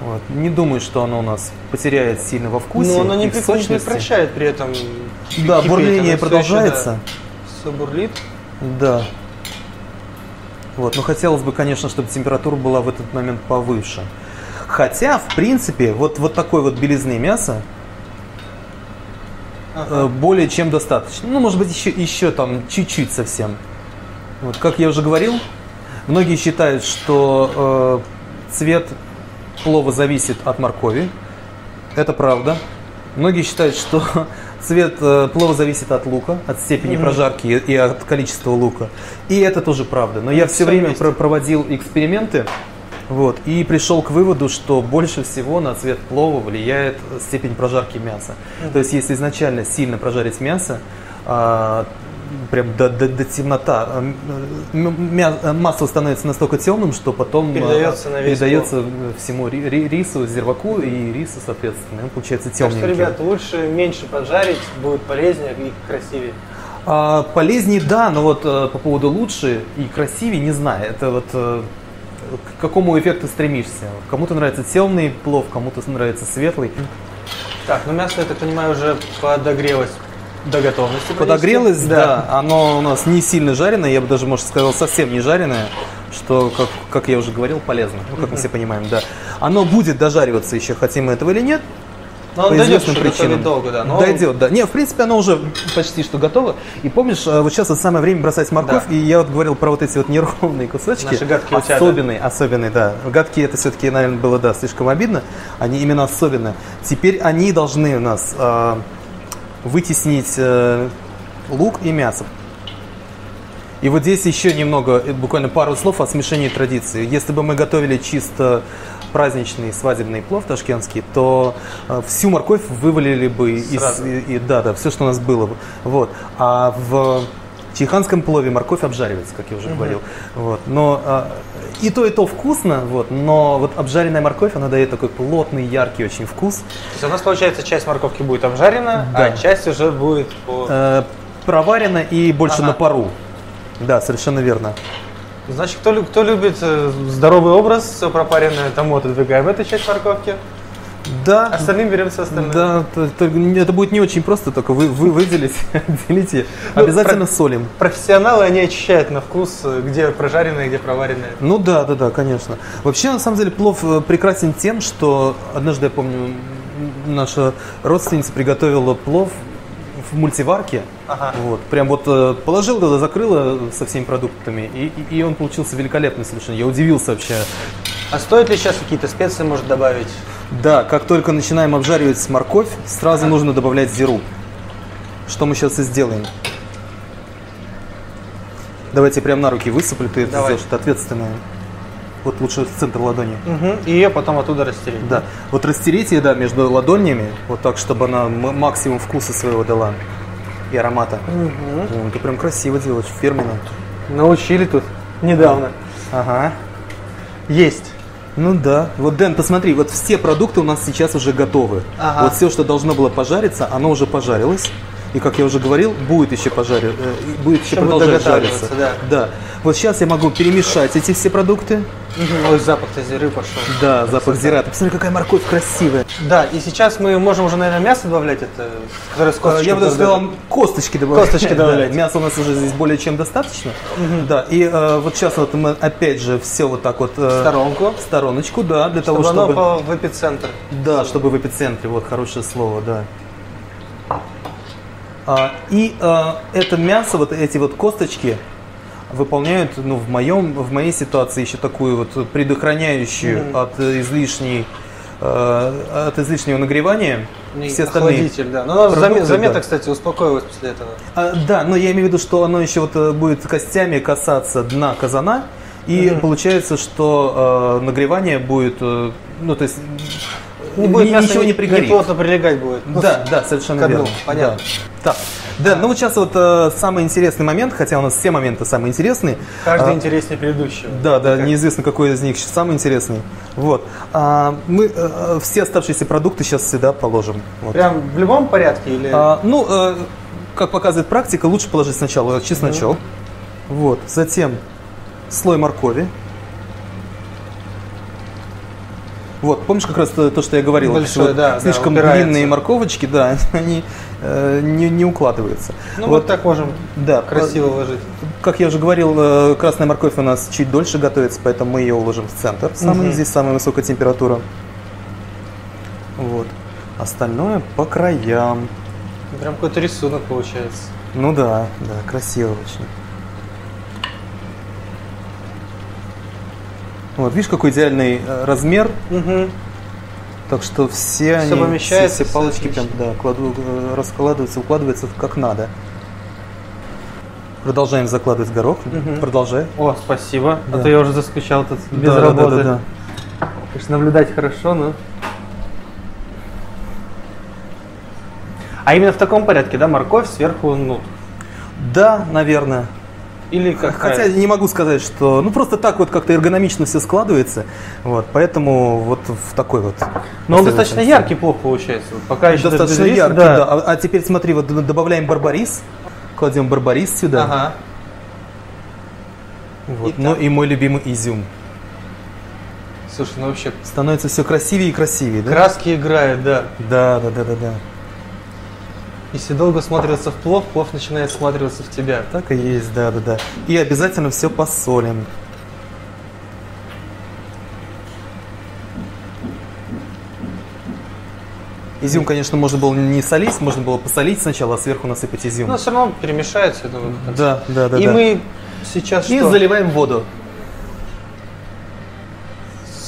Вот. Не думаю, что оно у нас потеряет сильно во вкусе. Но оно не, не прощает при этом. Да, бурление продолжается. Все, да, все бурлит. Да. Вот. Но хотелось бы, конечно, чтобы температура была в этот момент повыше. Хотя, в принципе, вот, вот такой вот белизны мяса ага. более чем достаточно. Ну, может быть, еще, еще там чуть-чуть совсем. Вот, как я уже говорил, многие считают, что э, цвет плова зависит от моркови. Это правда. Многие считают, что цвет плова зависит от лука, от степени угу. прожарки и от количества лука. И это тоже правда. Но это я все время вместе. проводил эксперименты вот, и пришел к выводу, что больше всего на цвет плова влияет степень прожарки мяса. Угу. То есть если изначально сильно прожарить мясо, а, прям до, до, до темнота, мя, масло становится настолько темным, что потом передается, а, передается всему ри, ри, рису, зирваку и рису, соответственно, он получается темненький. Так что, ребят, лучше меньше поджарить, будет полезнее и красивее. А, полезнее, да, но вот а, по поводу лучше и красивее, не знаю, это вот а, к какому эффекту стремишься. Кому-то нравится темный плов, кому-то нравится светлый. Так, ну мясо, я так понимаю, уже подогрелось. До готовности. Подогрелось, да. да. Оно у нас не сильно жареное, я бы даже, может, сказал, совсем не жареное, что, как, как я уже говорил, полезно, ну, как мы все понимаем, да. Оно будет дожариваться еще, хотим мы этого или нет. Но по известным дойдет, причинам. Долго, да, но... Дойдет, да. Не, в принципе, оно уже почти что готово. И помнишь, вот сейчас вот самое время бросать морковь, да. И я вот говорил про вот эти вот неровные кусочки. Наши гадкие особенные, утята. Особенные, да. Гадкие это все-таки, наверное, было, да, слишком обидно. Они именно особенные. Теперь они должны у нас э, вытеснить э, лук и мясо. И вот здесь еще немного, буквально пару слов о смешении традиций. Если бы мы готовили чисто праздничный свадебный плов ташкентский, то всю морковь вывалили бы из, и, и, да, да, все, что у нас было. Вот. А в чайханском плове морковь обжаривается, как я уже угу. говорил. Вот. Но и то, и то вкусно, вот, но вот обжаренная морковь, она дает такой плотный, яркий очень вкус. То есть у нас, получается, часть морковки будет обжарена, да. А часть уже будет по... проварена и больше ага. на пару. Да, совершенно верно. Значит, кто, кто любит здоровый образ, все пропаренное, тому отодвигаем эту часть морковки. Да. Остальным берем все остальное. Да, то, то, это будет не очень просто, только вы, вы выделите, отделите. Ну, обязательно про солим. Профессионалы, они очищают на вкус, где прожаренное, где проваренное. Ну да, да, да, конечно. Вообще, на самом деле, плов прекрасен тем, что однажды, я помню, наша родственница приготовила плов в мультиварке, ага. вот, прям вот положил туда, закрыла со всеми продуктами, и, и, и он получился великолепный совершенно. Я удивился вообще. А стоит ли сейчас какие-то специи, может, добавить? Да, как только начинаем обжаривать морковь, сразу ага. нужно добавлять зиру. Что мы сейчас и сделаем. Давайте прям на руки высыплю, ты это сделаешь, это ответственное. Вот лучше в центр ладони. Угу. И ее потом оттуда растереть. Да. Вот растерите, да, между ладонями, вот так, чтобы она максимум вкуса своего дала и аромата. Угу. О, ты прям красиво делаешь, фирменно. Научили тут недавно. Ага. Есть. Ну да. Вот, Дэн, посмотри, вот все продукты у нас сейчас уже готовы. Ага. Вот все, что должно было пожариться, оно уже пожарилось. И, как я уже говорил, будет еще пожариться, будет еще продолжать жариться. Да. Да. Вот сейчас я могу перемешать эти все продукты. Угу. Ой, запах-то зиры пошел. Да, это запах зира. Посмотри, какая морковь красивая. Да, и сейчас мы можем уже, наверное, мясо добавлять, это, которое с косточкой. Я бы даже сказал, косточки добавлять. Косточки добавлять. Мясо у нас уже здесь более чем достаточно. Угу. Да, и э, вот сейчас вот мы опять же все вот так вот. Э, Сторонку. В стороночку, да, для чтобы того, чтобы... Чтобы оно в эпицентр. Да, чтобы в эпицентре, вот хорошее слово, да. А, и а, это мясо, вот эти вот косточки выполняют, ну, в, моем, в моей ситуации еще такую вот предохраняющую mm. от, излишней, а, от излишнего нагревания. И все остальные. Да. Но продукты, замета, да. Кстати, успокоилась после этого. А, да, но я имею в виду, что оно еще вот будет костями касаться дна казана. И mm. получается, что а, нагревание будет, ну, то есть... Не будет мясо, ничего не пригорит. Не плотно прилегать будет. Ну, да, да, совершенно верно. Понятно. Да. Так. Да, ну вот сейчас вот э, самый интересный момент, хотя у нас все моменты самые интересные. Каждый а, интереснее предыдущего. Да, да, как... неизвестно, какой из них самый интересный. Вот. А, мы э, все оставшиеся продукты сейчас сюда положим. Вот. Прям в любом порядке? Или... А, ну, э, как показывает практика, лучше положить сначала чесночок. Mm. Вот. Затем слой моркови. Вот, помнишь как раз то, то что я говорил? Большой, вот да, слишком да, длинные морковочки, да, они э, не, не укладываются. Ну вот, вот так можем да, красиво по, уложить. Как я уже говорил, красная морковь у нас чуть дольше готовится, поэтому мы ее уложим в центр. Самый, угу. Здесь самая высокая температура. Вот. Остальное по краям. Прям какой-то рисунок получается. Ну да, да, красиво очень. Вот, видишь, какой идеальный размер. Угу. Так что все, все, они, все, все палочки все прям, да, кладу, раскладываются, укладываются как надо. Продолжаем закладывать горох. Угу. Продолжай. О, спасибо. Да. А то я уже заскучал тут без да, работы. Да, да, да. Конечно, наблюдать хорошо, но... А именно в таком порядке, да, морковь сверху, ну... Да, наверное. Или хотя не могу сказать, что... Ну, просто так вот как-то эргономично все складывается. Вот, поэтому вот в такой вот... Но он достаточно яркий плов получается. Пока еще достаточно яркий, да. да. А, а теперь смотри, вот добавляем барбарис. Кладем барбарис сюда. Ага. Вот. Ну и мой любимый изюм. Слушай, ну вообще... Становится все красивее и красивее, да? Краски играют, да. Да, да, да, да, да. Если долго смотрится в плов, плов начинает смотреться в тебя. Так и есть, да-да-да. И обязательно все посолим. Изюм, конечно, можно было не солить, можно было посолить сначала, а сверху насыпать изюм. Но все равно перемешается, я думаю. Да, да, да. И да. мы сейчас И что? заливаем воду.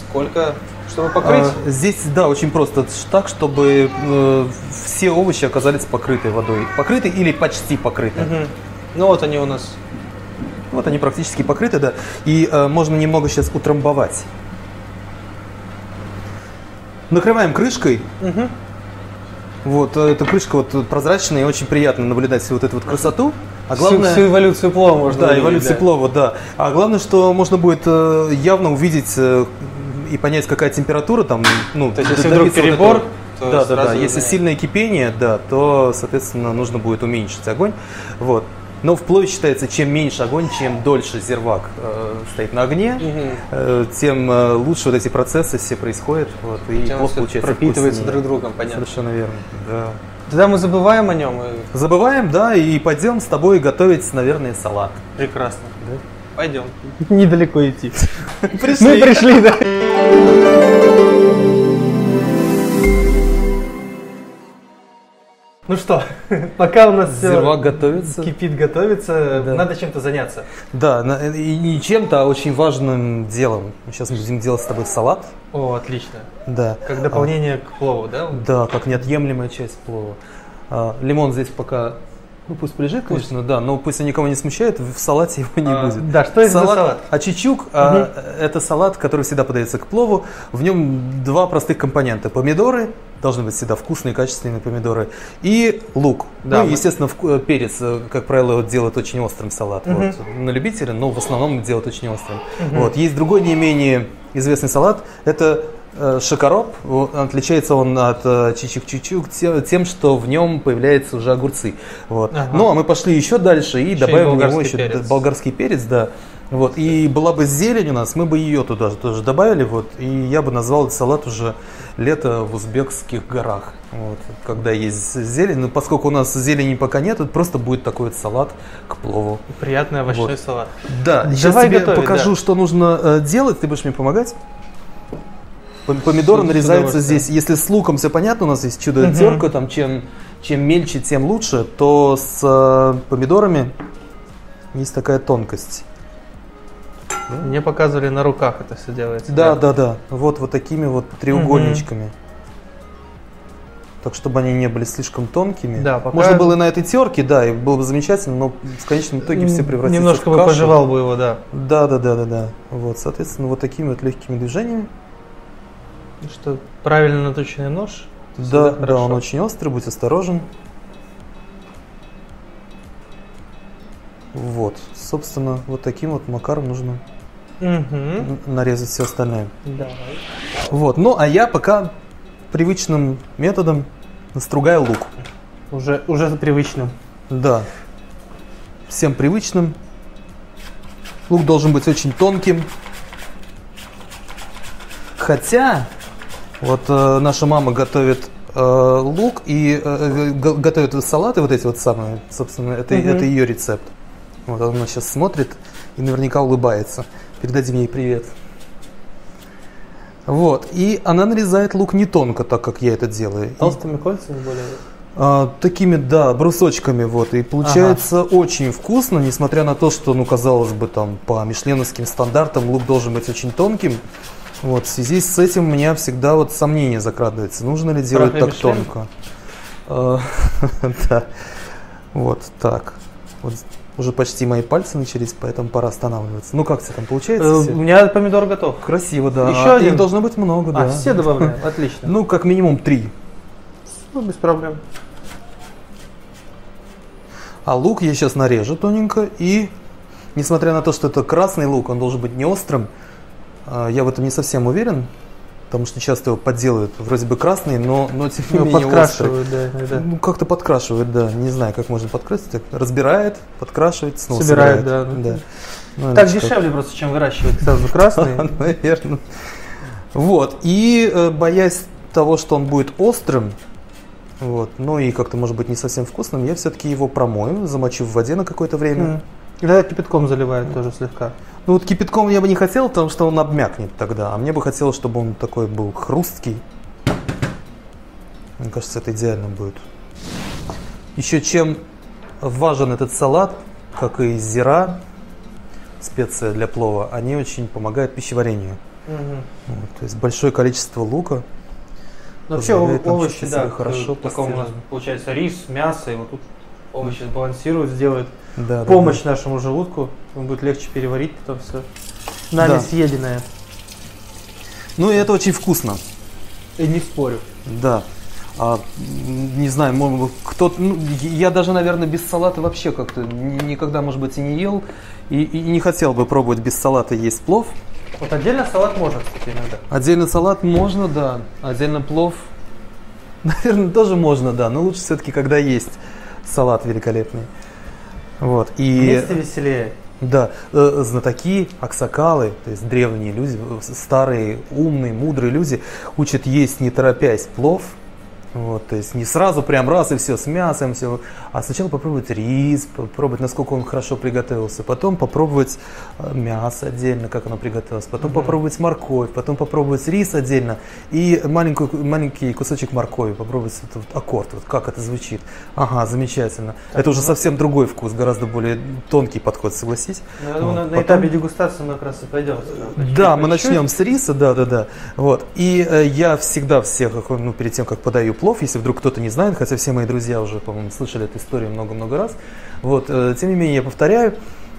Сколько? Чтобы покрыть? А, здесь, да, очень просто. Так, чтобы э, все овощи оказались покрыты водой. Покрыты или почти покрыты. Угу. Ну вот они у нас. Вот они практически покрыты, да. И э, можно немного сейчас утрамбовать. Накрываем крышкой. Угу. Вот, эта крышка вот прозрачная, и очень приятно наблюдать всю вот эту вот красоту. А главное, всю, всю эволюцию плова можно Да, увидеть, эволюцию да. плова, да. А главное, что можно будет э, явно увидеть э, и понять, какая температура там. Ну, то есть, если вдруг перебор, вот то да, да, да. Если сильное кипение, да, то, соответственно, нужно будет уменьшить огонь. Вот. Но в плове считается, чем меньше огонь, чем дольше зирвак э, стоит на огне, угу. э, тем э, лучше вот эти процессы все происходят. Вот, и плов получается пропитывается вкуснее. друг другом, понятно. Совершенно верно, да. Тогда мы забываем о нем. И... Забываем, да, и пойдем с тобой готовить, наверное, салат. Прекрасно. Да? Пойдем. Недалеко идти. Мы пришли, да. Ну что, пока у нас зирвак готовится, кипит, готовится, да. надо чем-то заняться. Да, и не чем-то, а очень важным делом. Сейчас мы будем делать с тобой салат. О, отлично. Да. Как дополнение а, к плову, да? Да, как неотъемлемая часть плова. А, лимон здесь пока, ну пусть полежит, конечно, пусть. да, но пусть он никого не смущает, в салате его не а, будет. Да, что это салат, за салат? Очичук угу. – а, это салат, который всегда подается к плову. В нем два простых компонента – помидоры. Должны быть всегда вкусные, качественные помидоры. И лук. Да, ну, мы... естественно, в... перец, как правило, делают очень острым салат. Угу. Вот. На любителя, но в основном делают очень острым. Угу. Вот. Есть другой, не менее известный салат. Это э, шакароб. Отличается он от э, чичик-чичук тем, что в нем появляются уже огурцы. Вот. Ага. Ну, а мы пошли еще дальше и еще добавим в него еще перец. болгарский перец. Да. Вот. И была бы зелень у нас, мы бы ее туда же тоже добавили. Вот. И я бы назвал этот салат уже «Лето в узбекских горах». Вот. Когда есть зелень. Но поскольку у нас зелени пока нет, это просто будет такой вот салат к плову. Приятный овощной вот. салат. Да, сейчас Давай тебе готовить, покажу, да. что нужно делать. Ты будешь мне помогать? Помидоры Су нарезаются здесь. Если с луком все понятно, у нас есть чудо-терка, угу. там чем, чем мельче, тем лучше, то с помидорами есть такая тонкость. Да? Мне показывали, на руках это все делается. Да, да, да. да. Вот, вот такими вот треугольничками. Угу. Так, чтобы они не были слишком тонкими. Да, пока... Можно было и на этой терке, да, и было бы замечательно, но в конечном итоге все превратится Немножко в кашу. бы пожевал бы его, да. Да, да, да, да, да. Вот, соответственно, вот такими вот легкими движениями. Что, правильно наточенный нож? Да, да, он очень острый, будь осторожен. Вот, собственно, вот таким вот макаром нужно угу. нарезать все остальное. Давай. Вот, ну а я пока привычным методом настругаю лук. Уже, уже привычным. Да, всем привычным. Лук должен быть очень тонким. Хотя, вот э, наша мама готовит... лук и э, готовят салаты вот эти вот самые, собственно, это, угу. это ее рецепт. Вот она сейчас смотрит и наверняка улыбается. Передадим ей привет. Вот, и она нарезает лук не тонко, так как я это делаю. Толстыми и... кольцами более? А, такими, да, брусочками, вот, и получается ага. очень вкусно, несмотря на то, что, ну, казалось бы, там, по мишленовским стандартам лук должен быть очень тонким. Вот, в связи с этим у меня всегда вот сомнение закрадывается, нужно ли делать Правда, так Мишлен? тонко. Да. Вот так. Вот уже почти мои пальцы начались, поэтому пора останавливаться. Ну как тебе там получается? У меня помидор готов. Красиво, да. Еще один. Их должно быть много, да. А, все добавляем, отлично. Ну, как минимум три. Ну, без проблем. А лук я сейчас нарежу тоненько. И, несмотря на то, что это красный лук, он должен быть не острым. Я в этом не совсем уверен, потому что часто его подделывают, вроде бы красный, но, но тем не менее подкрашивают, да, да. Ну, как-то подкрашивают, да. Не знаю, как можно подкрасить. Так, разбирает, подкрашивает, снова собирает. собирает. Да, да. Ну, так дешевле просто, чем выращивать сразу красный. Наверное. Вот, и боясь того, что он будет острым, вот, ну и как-то может быть не совсем вкусным, я все-таки его промою, замочу в воде на какое-то время. Или кипятком заливают тоже слегка. Ну вот кипятком я бы не хотел, потому что он обмякнет тогда. А мне бы хотелось, чтобы он такой был хрусткий. Мне кажется, это идеально будет. Еще чем важен этот салат, как и зира, специя для плова, они очень помогают пищеварению. Угу. Вот, то есть большое количество лука. Но вообще овощи, да, хорошо. Таком у нас получается рис, мясо, и вот тут овощи сбалансируют, сделают да, помощь да, да. нашему желудку. Ему будет легче переварить потом все нами да. съеденное. Ну и это очень вкусно. И не спорю. Да. А, не знаю, может, кто-то, ну, я даже, наверное, без салата вообще как-то никогда, может быть, и не ел, и, и не хотел бы пробовать без салата есть плов. Вот отдельно салат можно, кстати, иногда. Отдельно салат можно, да. Отдельно плов, наверное, тоже можно, да. Но лучше все-таки, когда есть салат великолепный. Вот. И... Вместе веселее. Да, знатоки, аксакалы, то есть древние люди, старые, умные, мудрые люди учат есть не торопясь плов. Вот, то есть не сразу прям раз и все с мясом, все, а сначала попробовать рис, попробовать, насколько он хорошо приготовился, потом попробовать мясо отдельно, как оно приготовилось, потом mm-hmm. попробовать морковь, потом попробовать рис отдельно и маленькую, маленький кусочек моркови, попробовать вот, вот, аккорд, вот как это звучит. Ага, замечательно. Так, это уже ну, совсем другой вкус, гораздо более тонкий подход, согласись. Ну, я думаю, вот. на, потом... на этапе дегустации мы как раз и пойдем. Да, мы чуть-чуть. начнем с риса, да, да, да. Вот. И э, я всегда всех, ну, перед тем, как подаю плов, если вдруг кто-то не знает, хотя все мои друзья уже, по-моему, слышали эту историю много-много раз. Вот, тем не менее, я повторяю.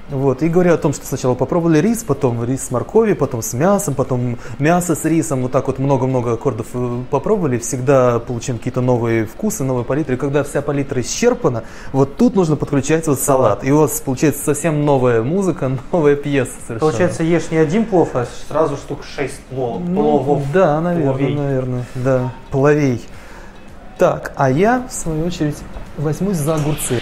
Вот, и говорю о том, что сначала попробовали рис, потом рис с морковью, потом с мясом, потом мясо с рисом. Вот так вот много-много аккордов попробовали. Всегда получим какие-то новые вкусы, новые палитры. И когда вся палитра исчерпана, вот тут нужно подключать вот салат. И у вас получается совсем новая музыка, новая пьеса совершенно. Получается, ешь не один плов, а сразу штук шесть плов, ну, пловов. Да, наверное, пловей. наверное, да, пловей. Так, а я, в свою очередь, возьмусь за огурцы.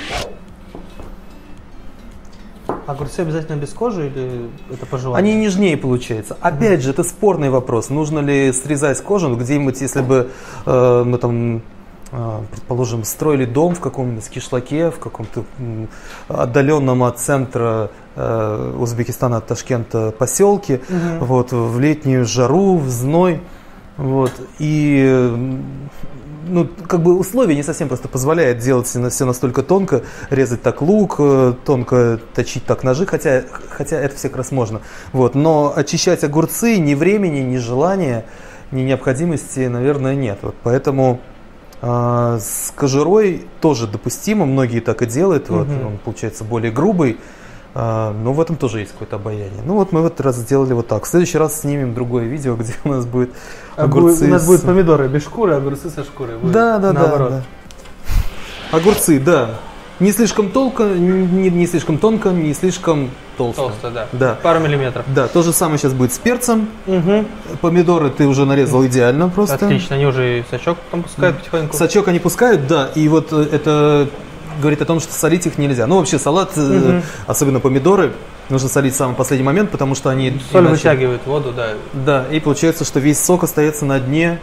Огурцы обязательно без кожи или это по желанию? Они нежнее получаются. Опять же, это спорный вопрос. Нужно ли срезать кожу где-нибудь, если бы э, мы там, э, предположим, строили дом в каком-нибудь кишлаке, в каком-то э, отдаленном от центра э, Узбекистана, от Ташкента поселке, угу. вот, в летнюю жару, в зной. Вот, и... Э, ну, как бы условия не совсем просто позволяют делать все настолько тонко, резать так лук, тонко точить так ножи, хотя, хотя это все как раз можно. Вот. Но очищать огурцы ни времени, ни желания, ни необходимости, наверное, нет. Вот. Поэтому э, с кожурой тоже допустимо, многие так и делают, вот. Mm-hmm. Он получается более грубый, э, но в этом тоже есть какое-то обаяние. Ну вот мы в этот раз сделали вот так. В следующий раз снимем другое видео, где у нас будет... Огурцы. У нас с... будут помидоры без шкуры, огурцы со шкурой. Будет да, да, наоборот. да, да. Огурцы, да. Не слишком тонко, не, не слишком тонко, не слишком толсто. Толсто, да. да. Пару миллиметров. Да, то же самое сейчас будет с перцем. Угу. Помидоры ты уже нарезал идеально просто. Отлично, они уже и сачок там пускают потихоньку. Сачок они пускают, да. И вот это говорит о том, что солить их нельзя. Ну, вообще салат, угу. особенно помидоры, нужно солить в самый последний момент, потому что они... Соль иначе... вытягивает воду, да. Да, и получается, что весь сок остается на дне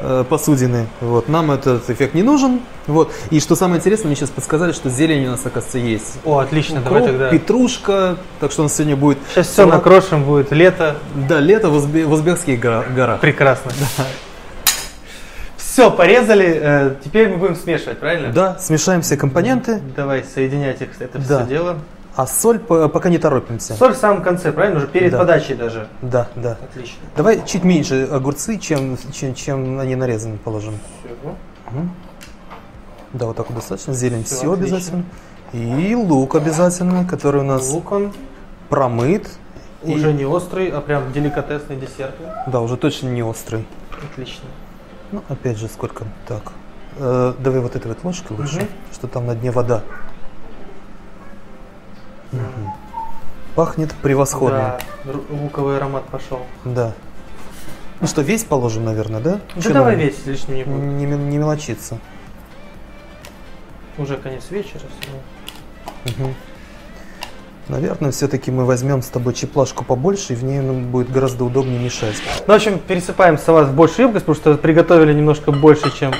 э, посудины. Вот. Нам этот эффект не нужен. Вот. И что самое интересное, мне сейчас подсказали, что зелень у нас, оказывается, есть. О, отлично, укроп, давай тогда. Петрушка, так что у нас сегодня будет... Сейчас все салат... накрошим, будет лето. Да, лето в, узбе... в узбекских горах. Прекрасно. Да. Все, порезали, теперь мы будем смешивать, правильно? Да, смешаем все компоненты. Давай соединять их, это да. все дело. А соль пока не торопимся. Соль в самом конце, правильно? Уже перед да. подачей даже. Да, да. Отлично. Давай чуть меньше огурцы, чем, чем, чем они нарезаны, положим. Угу. Да, вот так вот достаточно. Зелень все, все обязательно. И лук обязательно, который у нас лук он промыт. Уже и... не острый, а прям деликатесный десерт. Да, уже точно не острый. Отлично. Ну, опять же, сколько? Так. Э, давай вот этой вот ложкой лучше, угу. что там на дне вода. Угу. Пахнет превосходно. Да, луковый аромат пошел. Да. Ну что, весь положим, наверное, да? Да Чем давай нам? Весь лишним не будет. Не, не мелочиться. Уже конец вечера. Угу. Наверное, все-таки мы возьмем с тобой чеплашку побольше, и в ней нам будет гораздо удобнее мешать. Ну, в общем, пересыпаем салат в большую емкость, потому что приготовили немножко больше, чем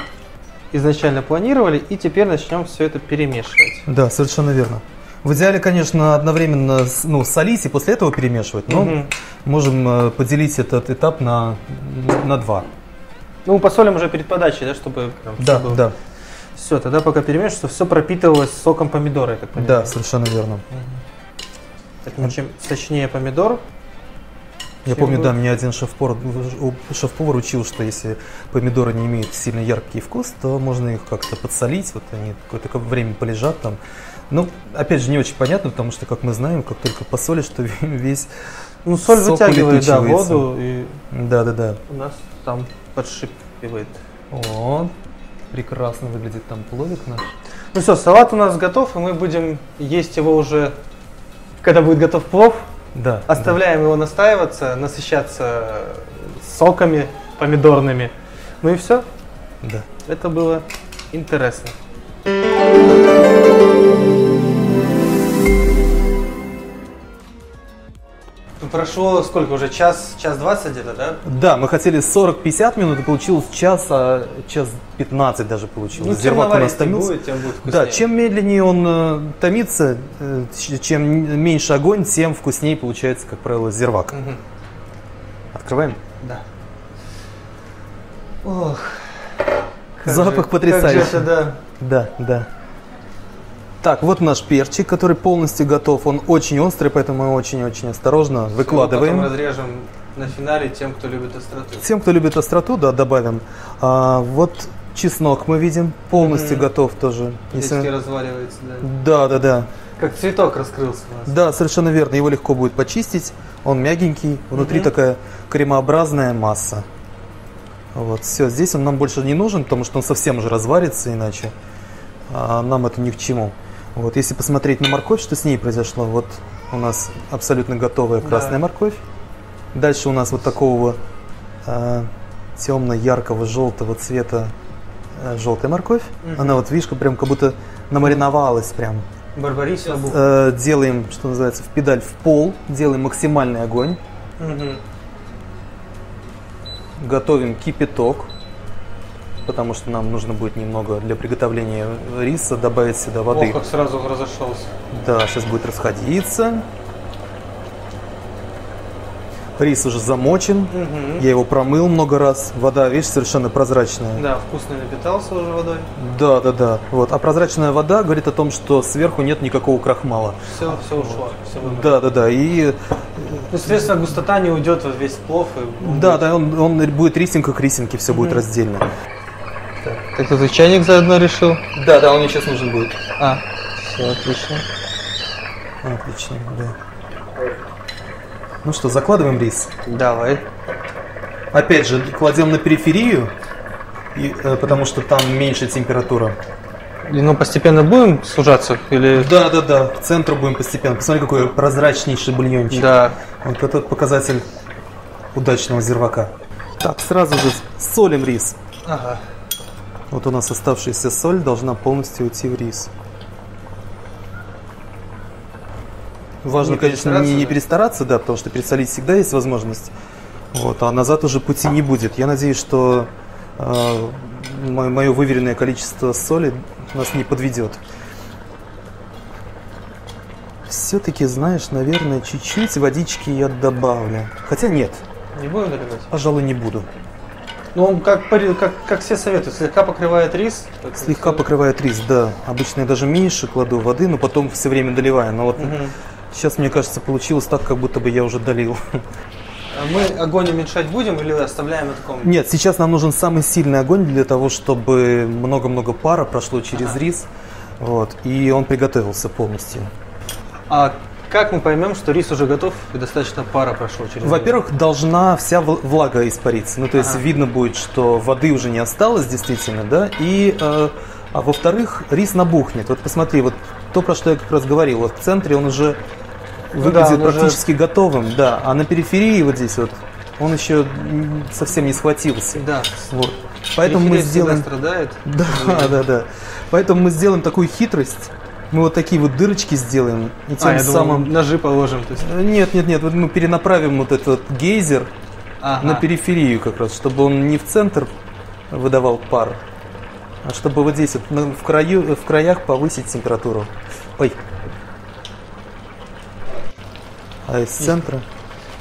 изначально планировали, и теперь начнем все это перемешивать. Да, совершенно верно. В идеале, конечно, одновременно ну, солить и после этого перемешивать, но угу. можем поделить этот этап на, на два. Ну, посолим уже перед подачей, да, чтобы... Прям, да, чтобы... да. Все, тогда пока перемешиваешь, чтобы все пропитывалось соком помидора, я так понимаю. Да, совершенно верно. Угу. Так, ну, чем сочнее помидор... Я помню, будет... да, меня один шеф-повар шеф учил, что если помидоры не имеют сильно яркий вкус, то можно их как-то подсолить, вот они какое-то время полежат там. Ну, опять же, не очень понятно, потому что, как мы знаем, как только посолишь, то весь ну, соль сок вытягивает, да, воду, и да, да, да. у нас там подшипивает. О, прекрасно выглядит там пловик наш. Ну все, салат у нас готов, и мы будем есть его уже, когда будет готов плов. Да, Оставляем да. его настаиваться, насыщаться соками помидорными. Ну и все. Да. Это было интересно. Прошло сколько уже? Час, час двадцать где-то, да? Да, мы хотели сорок-пятьдесят минут, и получилось час, а час пятнадцать даже получилось. Ну, чем наварить будет, тем будет вкуснее. Да, чем медленнее он томится, чем меньше огонь, тем вкуснее получается, как правило, зирвак. Угу. Открываем? Да. Ох, запах же, потрясающий. Как же это, да. Да, да. Так, вот наш перчик, который полностью готов. Он очень острый, поэтому мы очень-очень осторожно Все, выкладываем. Потом разрежем на финале тем, кто любит остроту. Тем, кто любит остроту, да, добавим. А, вот чеснок мы видим, полностью mm-hmm. готов тоже. Если... разваливается, да? Да, да, да. Как цветок раскрылся у нас. Да, совершенно верно. Его легко будет почистить. Он мягенький, внутри mm-hmm. такая кремообразная масса. Вот, все, здесь он нам больше не нужен, потому что он совсем уже разварится, иначе а нам это ни к чему. Вот, если посмотреть на морковь, что с ней произошло, вот у нас абсолютно готовая красная да. морковь. Дальше у нас вот такого э, темно-яркого желтого цвета э, желтая морковь. Угу. Она вот, видишь, прям как будто намариновалась прям. Барбарис. Э, делаем, что называется, в педаль в пол, делаем максимальный огонь. Угу. Готовим кипяток, потому что нам нужно будет немного для приготовления риса добавить сюда воды. О, как сразу он разошелся. Да, сейчас будет расходиться. Рис уже замочен, угу. я его промыл много раз. Вода, видишь, совершенно прозрачная. Да, вкусно напитался уже водой. Да, да, да. Вот. А прозрачная вода говорит о том, что сверху нет никакого крахмала. Все, все ушло. Все да, да, да. И... Ну, соответственно, густота не уйдет вот весь плов. И... Да, да, он, он будет рисинка к рисинке, все угу. будет раздельно. Так ты чайник заодно решил? Да, да, он мне сейчас нужен будет. А, все, отлично. Отлично, да. Ну что, закладываем рис? Давай. Опять же, кладем на периферию, и, потому что там меньше температура. И, ну, постепенно будем сужаться? Или... Да, да, да, к центру будем постепенно. Посмотри, какой прозрачнейший бульончик. Да. Вот этот показатель удачного зирвака. Так, сразу же солим рис. Ага. Вот у нас оставшаяся соль должна полностью уйти в рис. Важно, не конечно, не, не перестараться, да, потому что пересолить всегда есть возможность. Вот, а назад уже пути не будет. Я надеюсь, что э, мое выверенное количество соли нас не подведет. Все-таки, знаешь, наверное, чуть-чуть водички я добавлю. Хотя нет. Не буду добавлять? Пожалуй, не буду. Ну, он, как, как, как все советуют, слегка покрывает рис. Слегка покрывает рис, да. Обычно я даже меньше кладу воды, но потом все время доливаю. Но вот угу. сейчас, мне кажется, получилось так, как будто бы я уже долил. А мы огонь уменьшать будем или оставляем на таком? Нет, сейчас нам нужен самый сильный огонь для того, чтобы много-много пара прошло через ага. рис. Вот, и он приготовился полностью. А как мы поймем, что рис уже готов и достаточно пара прошло через? Во-первых, должна вся влага испариться. Ну, то есть ага. видно будет, что воды уже не осталось, действительно, да. И, э, а во-вторых, рис набухнет. Вот посмотри, вот то, про что я как раз говорил, вот в центре он уже выглядит да, он практически уже... готовым, да. А на периферии вот здесь вот он еще совсем не схватился. Да. Вот. Поэтому мы сделаем. Страдает. Да, да, да. Поэтому мы сделаем такую хитрость. Мы вот такие вот дырочки сделаем и тем а, самым думал, ножи положим. То есть... Нет, нет, нет, вот мы перенаправим вот этот вот гейзер ага. на периферию как раз, чтобы он не в центр выдавал пар, а чтобы вот здесь вот в, краю, в краях повысить температуру. Ой. А из центра?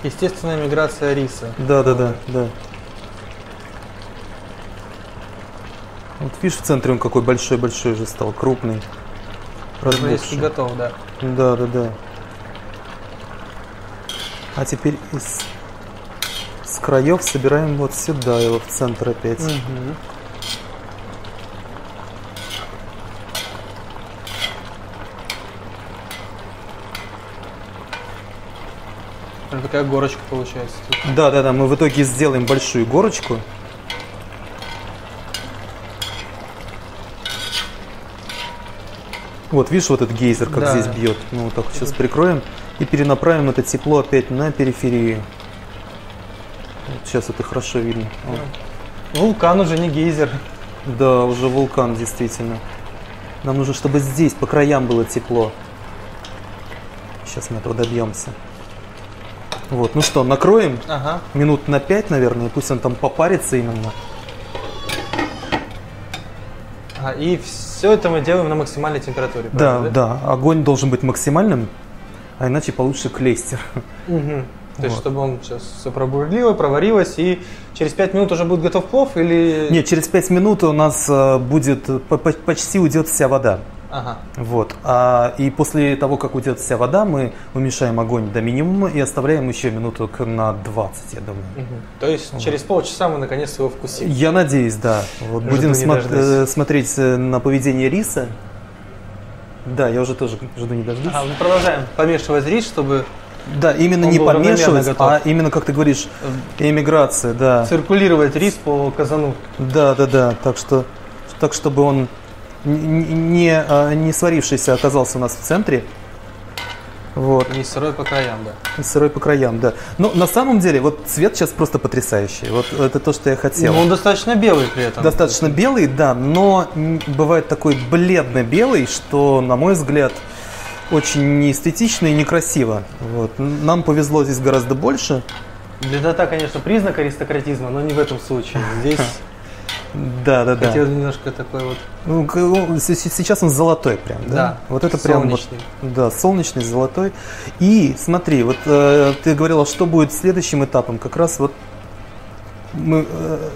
Естественная миграция риса. Да, да, да, да. Вот видишь, в центре он какой большой-большой же стал, крупный. Развесчик готов, да. Да, да, да. А теперь из с краев собираем вот сюда его, в центр опять. Угу. Это такая горочка получается. Да, да, да. Мы в итоге сделаем большую горочку. Вот, видишь, вот этот гейзер, как да. здесь бьет. Ну, вот так вот сейчас прикроем и перенаправим это тепло опять на периферию. Вот сейчас это хорошо видно. Да. Вот. Вулкан уже не гейзер. Да, уже вулкан, действительно. Нам нужно, чтобы здесь по краям было тепло. Сейчас мы этого добьемся. Вот, ну что, накроем ага. минут на пять, наверное, пусть он там попарится именно. А, и все это мы делаем на максимальной температуре. Да, правда, да, да, огонь должен быть максимальным, а иначе получится клейстер. Угу. То есть, вот. Чтобы он сейчас все пробурлило, проварилось, и через пять минут уже будет готов плов или… Нет, через пять минут у нас будет, почти уйдет вся вода. Ага. Вот. А, и после того, как уйдет вся вода, мы уменьшаем огонь до минимума и оставляем еще минуток на двадцать, я думаю. Угу. То есть вот. Через полчаса мы наконец его вкусим. Я надеюсь, да. Вот. Будем см смотреть на поведение риса. Да, я уже тоже жду не дождусь. А, мы продолжаем помешивать рис, чтобы… Да, именно не помешивать, а именно, как ты говоришь, эмиграция, да. Циркулировать рис по казану. Да, да, да. Так что, так чтобы он… Не, не сварившийся оказался у нас в центре. Вот. И сырой по краям, да. И сырой по краям, да. Но на самом деле, вот цвет сейчас просто потрясающий. Вот это то, что я хотел. Но он достаточно белый при этом. Достаточно белый, да, но бывает такой бледно-белый, что, на мой взгляд, очень неэстетично и некрасиво. Вот. Нам повезло здесь гораздо больше. Бледнота, конечно, признак аристократизма, но не в этом случае. Здесь… Да, да, да. Хотел немножко такой вот. Ну, сейчас он золотой прям, да? Да, вот это прям солнечный. Вот, да, солнечный, золотой. И смотри, вот э, ты говорила, что будет следующим этапом. Как раз вот мы… Э,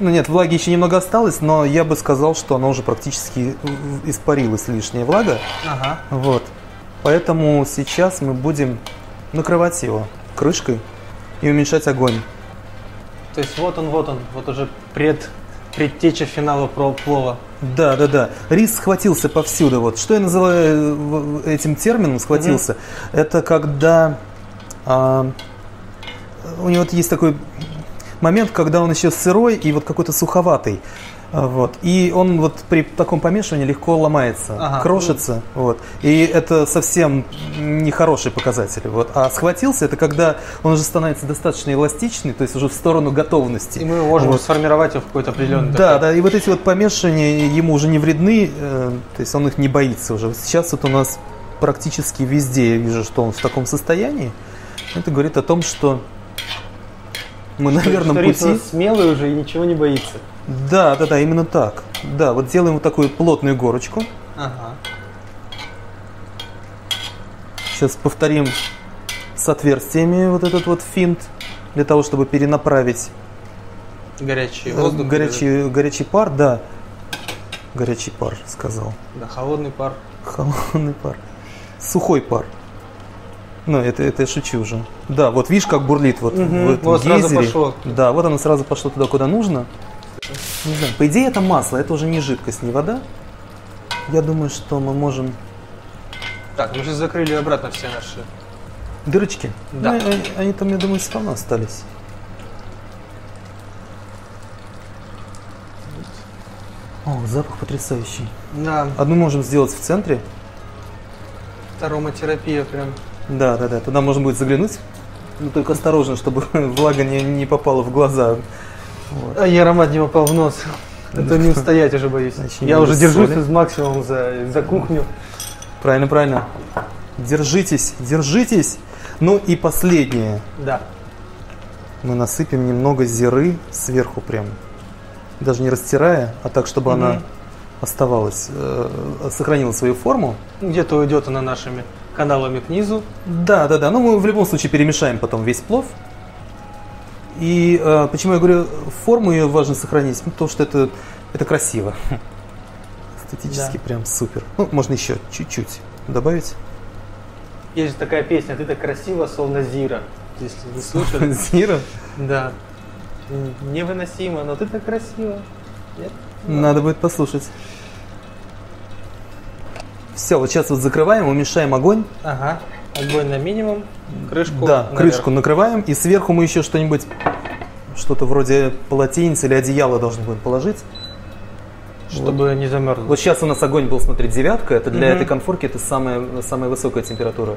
ну нет, влаги еще немного осталось, но я бы сказал, что она уже практически испарилась, лишняя влага. Ага. Вот. Поэтому сейчас мы будем накрывать его крышкой и уменьшать огонь. То есть вот он, вот он, вот уже пред… Предтеча финала плова. Да, да, да. Рис схватился повсюду. Вот. Что я называю этим термином схватился? Mm-hmm. Это когда а, у него есть такой момент, когда он еще сырой и вот какой-то суховатый. Вот. И он вот при таком помешивании легко ломается, ага. крошится. Вот. И это совсем нехороший показатель. Вот. А схватился – это когда он уже становится достаточно эластичный, то есть уже в сторону готовности. И мы можем вот. Сформировать его в какой-то определенный… Да, такой… да, и вот эти вот помешивания ему уже не вредны, э, то есть он их не боится уже. Сейчас вот у нас практически везде я вижу, что он в таком состоянии. Это говорит о том, что мы на верном пути. Смелый уже и ничего не боится. Да, да, да, именно так. Да, вот делаем вот такую плотную горочку. Ага. Сейчас повторим с отверстиями вот этот вот финт, для того, чтобы перенаправить горячий воздух. Горячий, горячий пар, да. Горячий пар, сказал. Да, холодный пар. Холодный пар. Сухой пар. Ну, это, это я шучу уже. Да, вот видишь, как бурлит вот, угу, в этом вот гейзере. Пошло. Да, вот оно сразу пошло туда, куда нужно. Не знаю, по идее это масло, это уже не жидкость, не вода. Я думаю, что мы можем… Так, мы же закрыли обратно все наши… Дырочки? Да. Ну, они, они там, я думаю, сполна остались. О, запах потрясающий. Да. Одну можем сделать в центре. Ароматерапия прям. Да, да, да, туда можно будет заглянуть. Но только осторожно, чтобы влага не, не попала в глаза. Вот. А я аромат не попал в нос. Это не устоять уже боюсь. Значит, я уже держусь из максимум за, за кухню. Правильно, правильно. Держитесь, держитесь. Ну и последнее. Да. Мы насыпем немного зиры сверху прям. Даже не растирая, а так, чтобы угу. она оставалась, э, сохранила свою форму. Где-то уйдет она нашими каналами к низу. Да, да, да. Ну мы в любом случае перемешаем потом весь плов. И э, почему я говорю, форму ее важно сохранить? Ну, потому что это, это красиво. Эстетически, да, прям супер. Ну, можно еще чуть-чуть добавить. Есть же такая песня «Ты так красиво, словно Зира». Если вы слушали. Зира? Да. Невыносимо, но ты так красиво. Нет? Надо будет послушать. Все, вот сейчас вот закрываем, умешаем огонь. Ага. Огонь на минимум, крышку. Да, наверх. Крышку накрываем, и сверху мы еще что-нибудь, что-то вроде полотенца или одеяла должны будем положить, чтобы вот не замерзло. Вот сейчас у нас огонь был, смотри, девятка, это для угу. этой конфорки это самая, самая высокая температура.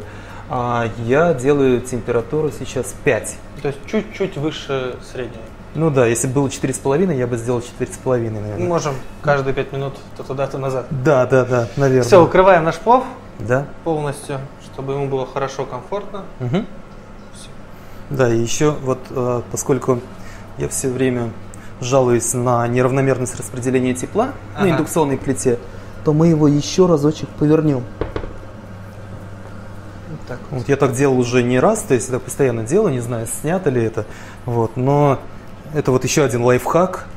А я делаю температуру сейчас пять. То есть чуть-чуть выше среднего. Ну да, если было четыре с половиной, я бы сделал четыре с половиной, наверное. Можем каждые пять минут то туда, то назад. Да, да, да, наверное. Все, укрываем наш плов, да, полностью, чтобы ему было хорошо, комфортно. Угу. Все. Да, и еще вот э, поскольку я все время жалуюсь на неравномерность распределения тепла ага. на индукционной плите, то мы его еще разочек повернем. Вот так вот. Вот я так делал уже не раз, то есть я так постоянно делаю, не знаю, снято ли это. Вот, но это вот еще один лайфхак,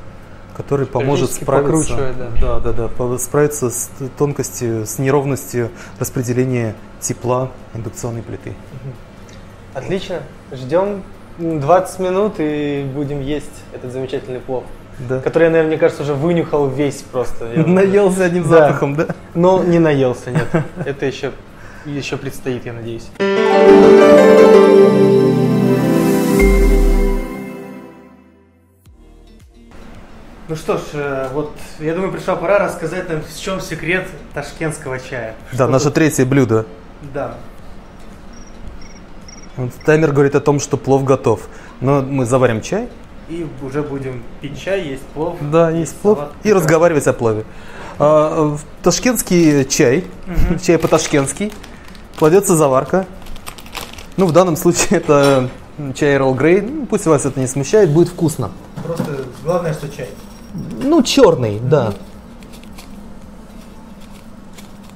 который поможет справиться, да. Да, да, да, справиться с тонкостью, с неровностью распределения тепла индукционной плиты. Отлично. Ждем двадцать минут и будем есть этот замечательный плов, да, который я, наверное, мне кажется, уже вынюхал весь просто. Наелся одним запахом, да? Но не наелся, нет. Это еще, еще предстоит, я надеюсь. Ну что ж, вот я думаю, пришла пора рассказать нам, в чем секрет ташкентского чая. Да, что наше тут... третье блюдо. Да. Вот таймер говорит о том, что плов готов. Но мы заварим чай. И уже будем пить чай, есть плов. Да, есть плов. Салат. И разговаривать о плове. А, ташкентский чай, угу. чай по-ташкентски, кладется заварка. Ну, в данном случае это чай Эрл Грей. Ну, пусть вас это не смущает, будет вкусно. Просто главное, что чай. Ну, черный, mm-hmm. да.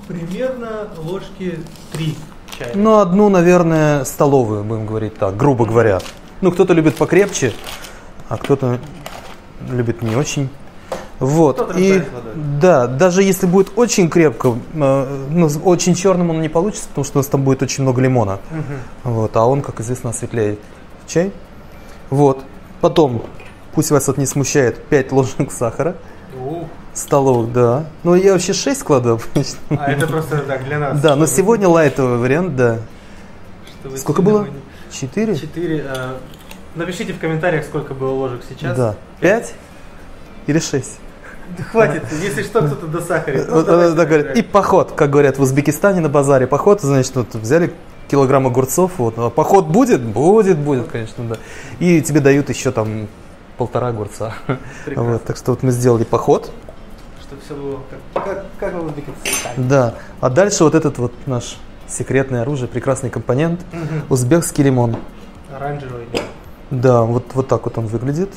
Примерно ложки три чая. Ну, одну, наверное, столовую, будем говорить так, грубо говоря. Ну, кто-то любит покрепче, а кто-то любит не очень. Вот. И, да, даже если будет очень крепко, э, ну, очень черным он не получится, потому что у нас там будет очень много лимона. Mm-hmm. Вот, а он, как известно, осветляет чай. Вот. Потом... Пусть вас это не смущает, пять ложек сахара. У-у-у. Столовых, да. Ну, я вообще шесть кладу обычно. А это просто так для нас. Да, но сегодня лайтовый вариант, да. Сколько было? Четыре? Четыре. Напишите в комментариях, сколько было ложек сейчас. Да. Пять или шесть? Хватит, если что, кто-то досахарит. И поход, как говорят в Узбекистане на базаре. Поход, значит, взяли килограмм огурцов. Поход будет? Будет, будет, конечно, да. И тебе дают еще там... полтора огурца. Вот, так что вот мы сделали поход. Чтобы все было как, как, как в Узбекистане. Да. А дальше вот этот вот наш секретное оружие, прекрасный компонент. Угу. Узбекский лимон. Оранжевый. Да, вот, вот так вот он выглядит.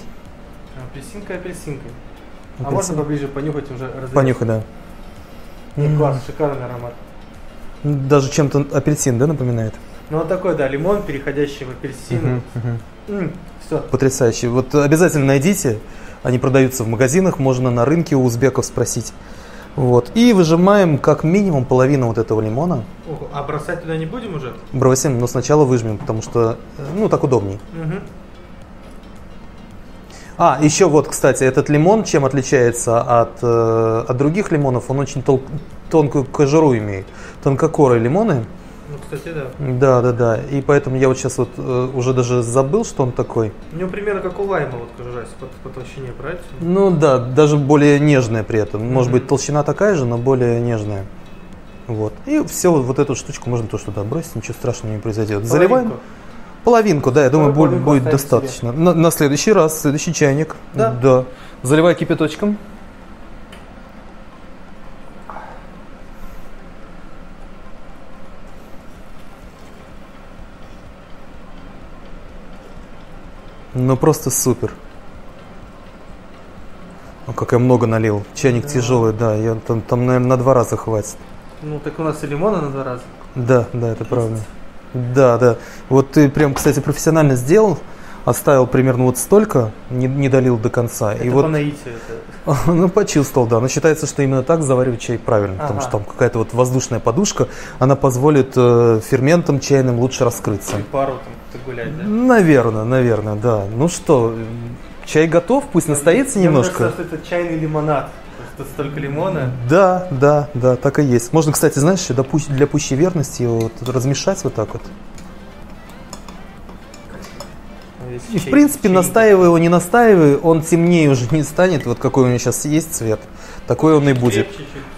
Апельсинка, апельсинка. апельсинка. А можно поближе понюхать уже? Разрез. Понюхай, да. Ну, класс, шикарный аромат. Даже чем-то апельсин, да, напоминает? Ну, вот такой, да, лимон, переходящий в апельсин. Угу, угу. Все. Потрясающе. Вот обязательно найдите. Они продаются в магазинах, можно на рынке у узбеков спросить. Вот. И выжимаем как минимум половину вот этого лимона. Ого, а бросать туда не будем уже? Бросим, но сначала выжмем, потому что, ну, так удобней. Угу. А, еще вот, кстати, этот лимон, чем отличается от, э, от других лимонов, он очень тол тонкую кожуру имеет. Тонкокорые лимоны. Ну, кстати, да. Да, да, да. И поэтому я вот сейчас вот э, уже даже забыл, что он такой. У него примерно как у лайма, вот кожура, по, по толщине, правильно? Ну да, даже более нежная при этом. Mm-hmm. Может быть, толщина такая же, но более нежная. Вот. И все, вот эту штучку можно тоже туда бросить, ничего страшного не произойдет. Половинку. Заливаем. Половинку, да, я думаю, будет, будет достаточно. На, на следующий раз, следующий чайник. Да. Да. Заливай кипяточком. Ну просто супер. О, как я много налил. Чайник да. тяжелый, да. Я, там, там, наверное, на два раза хватит. Ну так у нас и лимона на два раза. Да, да, это правда. Да, да. Вот ты прям, кстати, профессионально сделал. оставил примерно вот столько, не, не долил до конца. Это и вот, по наитию это? Ну, почувствовал, да. Но считается, что именно так заваривать чай правильно, ага. потому что там какая-то вот воздушная подушка, она позволит э, ферментам чайным лучше раскрыться. И пару там гулять, да? Наверное, наверное, да. Ну что, чай готов, пусть настоится немножко. Я просто, это чайный лимонад. Тут столько лимона. Да, да, да, так и есть. Можно, кстати, знаешь, для, пу для пущей верности его вот размешать вот так вот. И, в принципе, настаивай его, не настаивай, он темнее уже не станет. Вот какой у меня сейчас есть цвет, такой он и будет.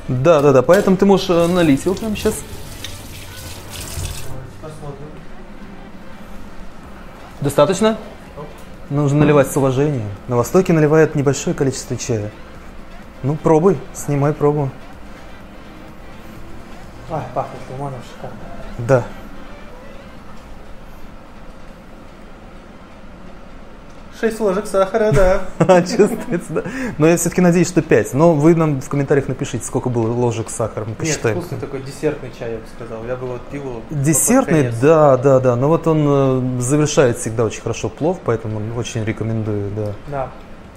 Да, да, да, поэтому ты можешь налить его прямо сейчас. Достаточно? Нужно наливать с уважением. На Востоке наливают небольшое количество чая. Ну, пробуй, снимай пробу. А, пахнет лимоном шикарно. Да. Шесть ложек сахара, да. Чувствуется, да. Но я все-таки надеюсь, что пять. Но вы нам в комментариях напишите, сколько было ложек сахара. Мы посчитаем. Нет, вкусный такой десертный чай, я бы сказал. Я бы вот пиво... Десертный, да, да, да. Но вот он завершает всегда очень хорошо плов, поэтому очень рекомендую, да. Да.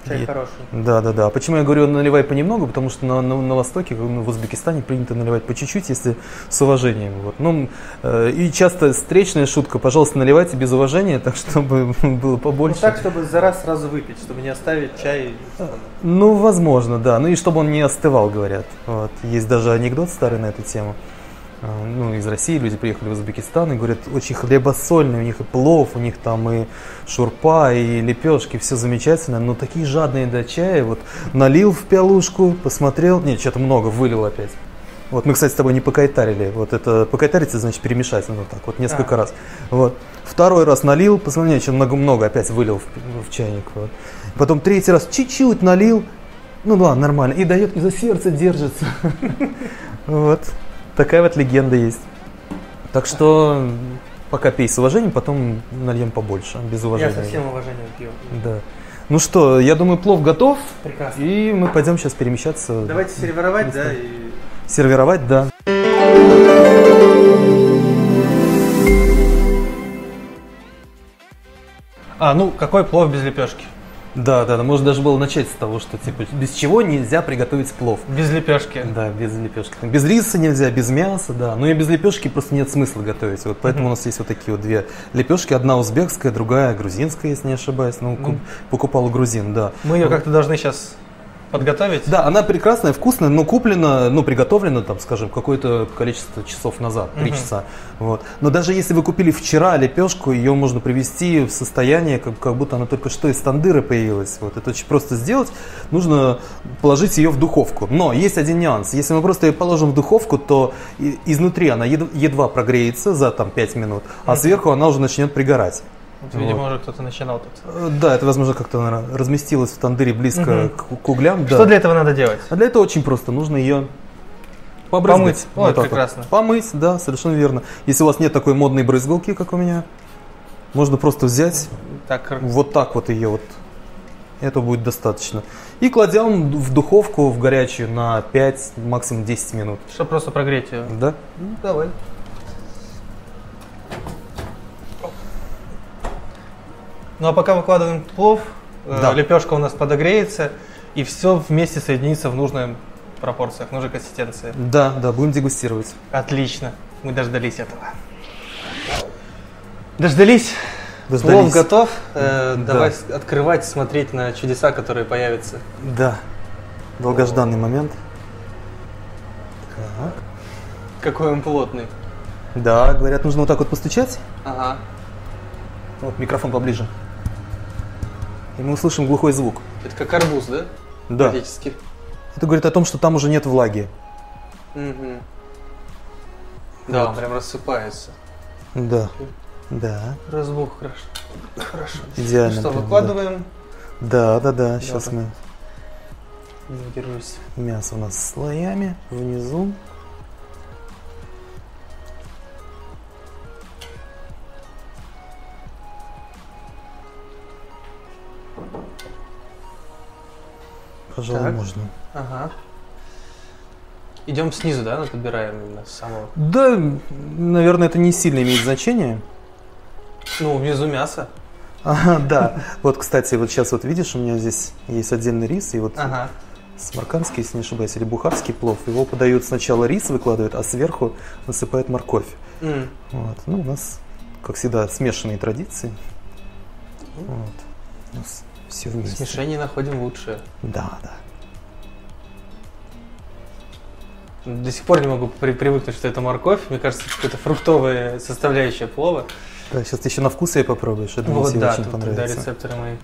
Чай и, хороший. Да, да, да. Почему я говорю, наливай понемногу? Потому что на, на, на Востоке, в Узбекистане принято наливать по чуть-чуть, если с уважением. Вот. Ну, э, и часто встречная шутка, пожалуйста, наливайте без уважения, так чтобы было побольше. Ну, так, чтобы за раз сразу выпить, чтобы не оставить чай. Ну, возможно, да. Ну и чтобы он не остывал, говорят. Вот. Есть даже анекдот старый на эту тему. Ну, из России люди приехали в Узбекистан и говорят, очень хлебосольный, у них и плов, у них там и шурпа, и лепешки, все замечательно, но такие жадные до чая, вот налил в пиалушку, посмотрел, нет, что-то много, вылил опять. Вот мы, кстати, с тобой не покайтарили, вот это, покайтарить, значит перемешать, ну, вот так, вот несколько а. раз. Вот. Второй раз налил, посмотрел, что много-много, опять вылил в, в чайник. Вот. Потом третий раз чуть-чуть налил, ну ладно, нормально, и дает, и за сердце держится. Вот. Такая вот легенда есть. Так что пока пей с уважением, потом нальем побольше, без уважения. Я со всем уважением пью. Да. Ну что, я думаю, плов готов. Прекрасно. И мы пойдем сейчас перемещаться. Давайте сервировать, да? И... Сервировать, да. А, ну, какой плов без лепешки? Да, да, да, можно даже было начать с того, что типа без чего нельзя приготовить плов. Без лепешки. Да, без лепешки. Без риса нельзя, без мяса, да. Но и без лепешки просто нет смысла готовить. Вот поэтому mm-hmm. у нас есть вот такие вот две лепешки. Одна узбекская, другая грузинская, если не ошибаюсь. Ну, mm-hmm. покупал грузин, да. Мы ее как-то должны сейчас подготовить. Да, она прекрасная, вкусная, но куплена, ну, приготовлена, там, скажем, какое-то количество часов назад, три угу. часа. Вот. Но даже если вы купили вчера лепешку, ее можно привести в состояние, как, как будто она только что из тандыра появилась. Вот. Это очень просто сделать. Нужно положить ее в духовку. Но есть один нюанс. Если мы просто ее положим в духовку, то изнутри она едва прогреется за там, пять минут, а угу. сверху она уже начнет пригорать. Вот, видимо, вот. Уже кто-то начинал тут. Да, это, возможно, как-то разместилось в тандыре близко угу. к, к углям. Что да. для этого надо делать? А для этого очень просто. Нужно ее побрызгать. Помыть. Вот Ой, так прекрасно. Вот. Помыть, да, совершенно верно. Если у вас нет такой модной брызгалки, как у меня, можно просто взять так. вот так вот ее. Вот. Этого будет достаточно. И кладем в духовку, в горячую, на пять, максимум десять минут. Чтобы просто прогреть ее. Да. Ну, давай. Ну а пока выкладываем плов, да. лепешка у нас подогреется, и все вместе соединится в нужных пропорциях, в нужной консистенции. Да, да, будем дегустировать. Отлично, мы дождались этого. Дождались, дождались. Плов готов, э, да. давай открывать, смотреть на чудеса, которые появятся. Да, долгожданный О. момент. Так. Какой он плотный. Да, говорят, нужно вот так вот постучать. Ага. Вот микрофон поближе. И мы услышим глухой звук. Это как арбуз, да? Да. Практически. Это говорит о том, что там уже нет влаги. Угу. Да, вот. Он прям рассыпается. Да. Да. Разбух хорошо. Хорошо. Идеально. Ну что, прям, выкладываем? Да, да, да. да сейчас вот. мы... Не держусь. Мясо у нас слоями внизу. Пожалуй, так. можно. Ага. Идем снизу, да, но подбираем именно с самого? Да, наверное, это не сильно имеет значение. Ну, внизу мясо. Ага, да. Вот, кстати, вот сейчас вот видишь, у меня здесь есть отдельный рис, и вот ага. самаркандский, если не ошибаюсь, или бухарский плов, его подают сначала рис, выкладывают, а сверху насыпают морковь. Mm. Вот. Ну, у нас, как всегда, смешанные традиции. Mm. Вот. У нас все вместе. Смешение находим лучшее. Да, да. До сих пор не могу при привыкнуть, что это морковь. Мне кажется, что это фруктовая составляющая плова. Да, сейчас ты еще на вкус ее попробуешь. Я думаю, вот, да, очень тут понравится. Да, рецепторы мои.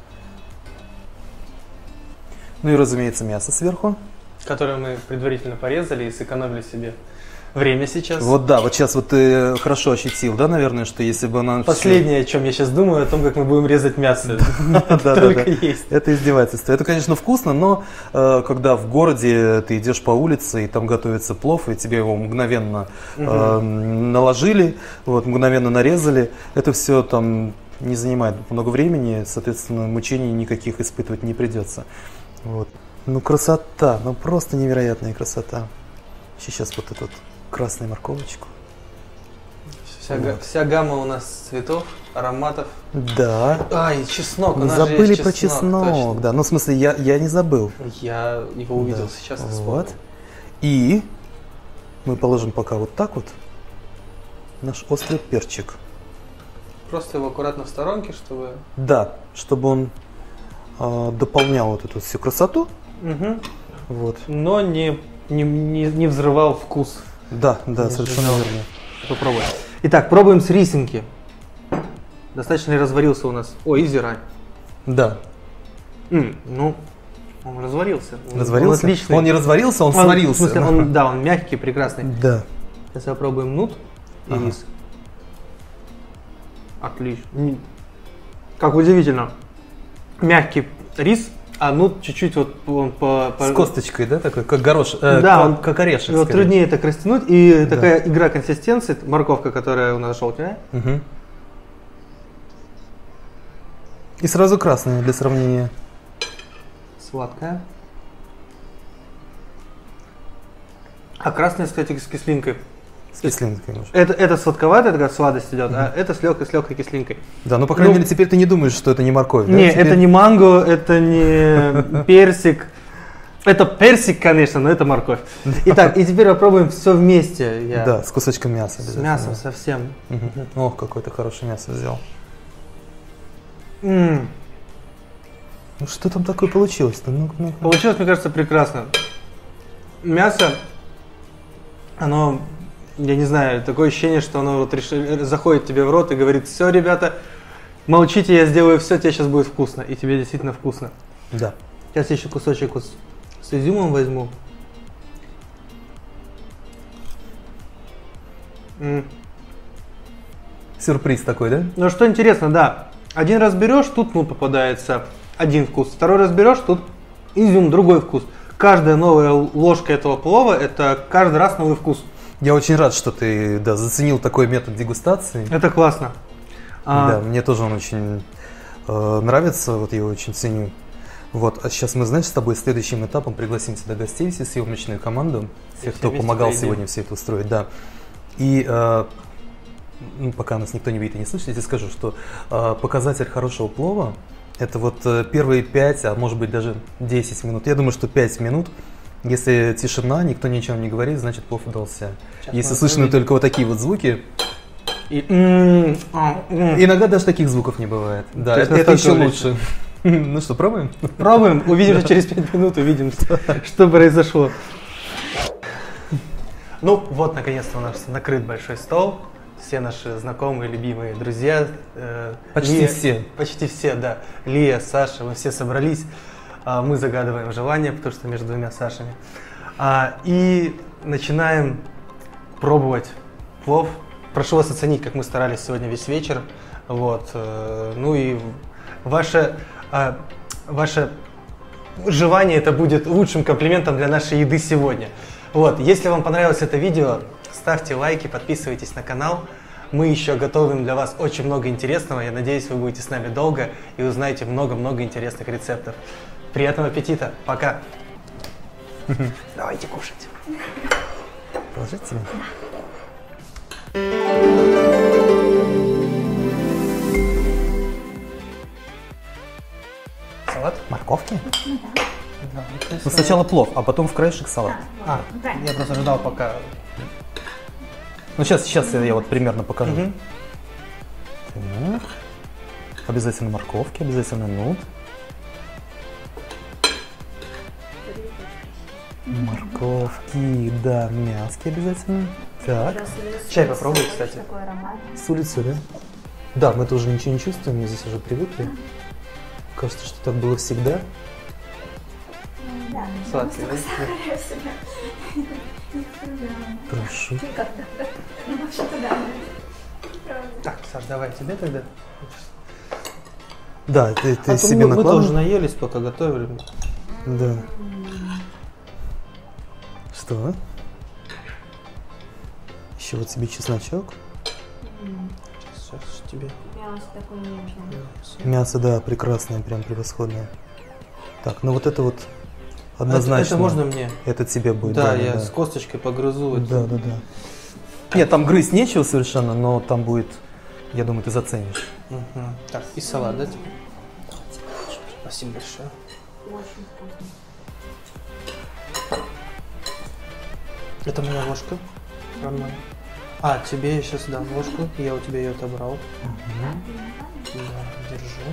Ну и, разумеется, мясо сверху. Которое мы предварительно порезали и сэкономили себе время сейчас. Вот да, вот сейчас вот ты хорошо ощутил, да, наверное, что если бы она... Последнее, о чем я сейчас думаю, о том, как мы будем резать мясо. Только есть. Это издевательство. Это, конечно, вкусно, но когда в городе ты идешь по улице, и там готовится плов, и тебе его мгновенно наложили, мгновенно нарезали, это все там не занимает много времени, соответственно, мучений никаких испытывать не придется. Ну, красота, ну просто невероятная красота. Сейчас вот этот... красную морковочку. Вся, вот. га вся гамма у нас цветов, ароматов. Да. А, и чеснок. Мы забыли про чеснок. чеснок да. Ну, в смысле, я, я не забыл. Я его увидел, да. Сейчас. Вот. И мы положим пока вот так вот наш острый перчик. Просто его аккуратно в сторонке, чтобы... Да, чтобы он э, дополнял вот эту всю красоту. Угу. Вот. Но не, не, не, не взрывал вкус. Да, да, я совершенно верно. Попробуем. Итак, пробуем с рисинки. Достаточно разварился у нас. Ой, зира. Да. М, ну, он разварился. Разварился? Он отличный. Он не разварился, он, он сварился. В смысле, он, да, он мягкий, прекрасный. Да. Сейчас попробуем нут и ага. рис. Отлично. Как удивительно. Мягкий рис. А ну чуть-чуть вот он по, по... С косточкой, да, такой, как горош, э, да, как, он, как орешек. Вот труднее так растянуть, и да. такая игра консистенции, морковка, которая у нас желтая. Угу. И сразу красная для сравнения. Сладкая. А красная, кстати, с кислинкой. С кислинкой. Это, это сладковато, это сладость идет, mm-hmm. а это с легкой, с легкой кислинкой. Да, ну, по крайней ну, мере, теперь ты не думаешь, что это не морковь. Да? Нет, теперь... это не манго, это не персик. Это персик, конечно, но это морковь. Итак, и теперь попробуем все вместе. Я... Да, с кусочком мяса. С мясом совсем. Mm-hmm. Ох, какое-то хорошее мясо взял. Mm. Ну, что там такое получилось-то? Ну, ну, получилось, мне кажется, прекрасно. Мясо, оно... Я не знаю, такое ощущение, что оно вот реш... заходит тебе в рот и говорит: все, ребята, молчите, я сделаю все, тебе сейчас будет вкусно. И тебе действительно вкусно. Да. Сейчас еще кусочек с, с изюмом возьму. М. Сюрприз такой, да? Ну что интересно, да. Один раз берешь, тут ну, попадается один вкус. Второй раз берешь, тут изюм, другой вкус. Каждая новая ложка этого плова – это каждый раз новый вкус. Я очень рад, что ты да, заценил такой метод дегустации. Это классно. Да, а... мне тоже он очень э, нравится, вот я его очень ценю. Вот, а сейчас мы, знаешь, с тобой следующим этапом пригласим сюда гостей, всю съемочную команду, всех, кто помогал сегодня все это устроить, да. И э, ну, пока нас никто не видит и не слышит, я тебе скажу, что э, показатель хорошего плова – это вот э, первые пять, а может быть даже десять минут. Я думаю, что пять минут. Если тишина, никто ничего не говорит, значит плов удался. Сейчас если слышны увидим. Только вот такие вот звуки, и... иногда даже таких звуков не бывает. Да, это, это еще лучше. Ну что, пробуем? Пробуем, увидимся через пять минут, увидим, что произошло. Ну вот, наконец-то у нас накрыт большой стол. Все наши знакомые, любимые друзья. Почти все. Почти все, да. Лия, Саша, мы все собрались. Мы загадываем желание, потому что между двумя Сашами. И начинаем пробовать плов. Прошу вас оценить, как мы старались сегодня весь вечер. Вот. Ну и ваше, ваше желание это будет лучшим комплиментом для нашей еды сегодня. Вот. Если вам понравилось это видео, ставьте лайки, подписывайтесь на канал. Мы еще готовим для вас очень много интересного. Я надеюсь, вы будете с нами долго и узнаете много-много интересных рецептов. Приятного аппетита. Пока. Давайте кушать. Положить себе? Да. Салат? Морковки? Ну, да. Ну, ну, сначала плов, а потом в краешек салат. А, да. Я просто ждал пока. Ну сейчас, сейчас я вот примерно покажу. Угу. Так. Обязательно морковки, обязательно нут. Морковки, да, мяски обязательно. Так. Чай попробуй, кстати. С улицы, да? Да, мы тоже ничего не чувствуем, мы здесь уже привыкли. Кажется, что так было всегда. Да, сладкий, да? Прошу. Так, Саш, давай тебе тогда. Да, ты, ты а себе мы, накладывал. Мы тоже наелись, пока готовили. Да. Что? Еще вот себе чесночок. Сейчас, сейчас тебе. Мясо такое нежное. Мясо, да, прекрасное, прям превосходное. Так, ну вот это вот однозначно. Это, это можно мне? Это тебе будет. Да, да я да. с косточкой погрызу. Да, да, да. Нет, там грызть нечего совершенно, но там будет, я думаю, ты заценишь. Угу. Так, и салат, да, тебе? Спасибо большое. Очень вкусно. Это моя ложка. Роман. А, тебе я сейчас дам ложку, я у тебя ее отобрал. Угу. Да, держи.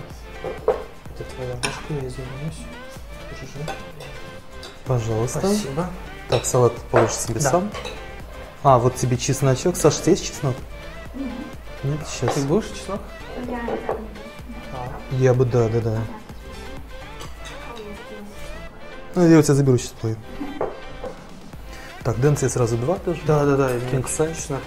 Это твоя ложка, я извиняюсь. Держи. Пожалуйста. Спасибо. Так, салат положишь себе да. сам. А, вот тебе чесночок. Саша, здесь чеснок? Угу. Нет, сейчас. Ты будешь чеснок? Я, а. я бы, да, да, да. Ну, я у тебя заберу сейчас твою. Так, Дэн, тебе сразу два тоже? Да, да, да. Кинг сайз. Чеснок.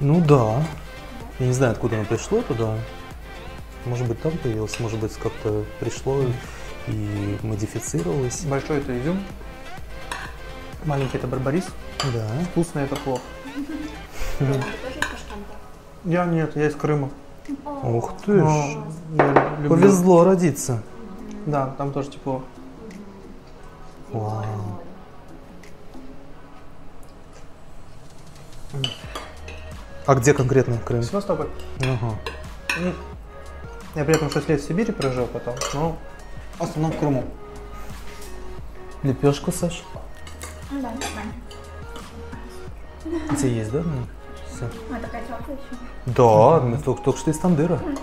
Ну да. Я не знаю, откуда оно пришло туда. Может быть, там появилось, может быть, как-то пришло и модифицировалось. Большой это изюм, маленький это барбарис, да. Вкусный это плов. Я нет, я из Крыма. Ух ты ж, повезло родиться. Да, там тоже тепло. Вау. А где конкретно в Крыме? Севастополь. Ага. Я при этом шесть лет в Сибири прожил потом, но в основном в Крыму. Лепешку, Саша? Да, нормально. У тебя есть, да? Все. А, такая теплая еще. Да, мы только, только что из тандыра.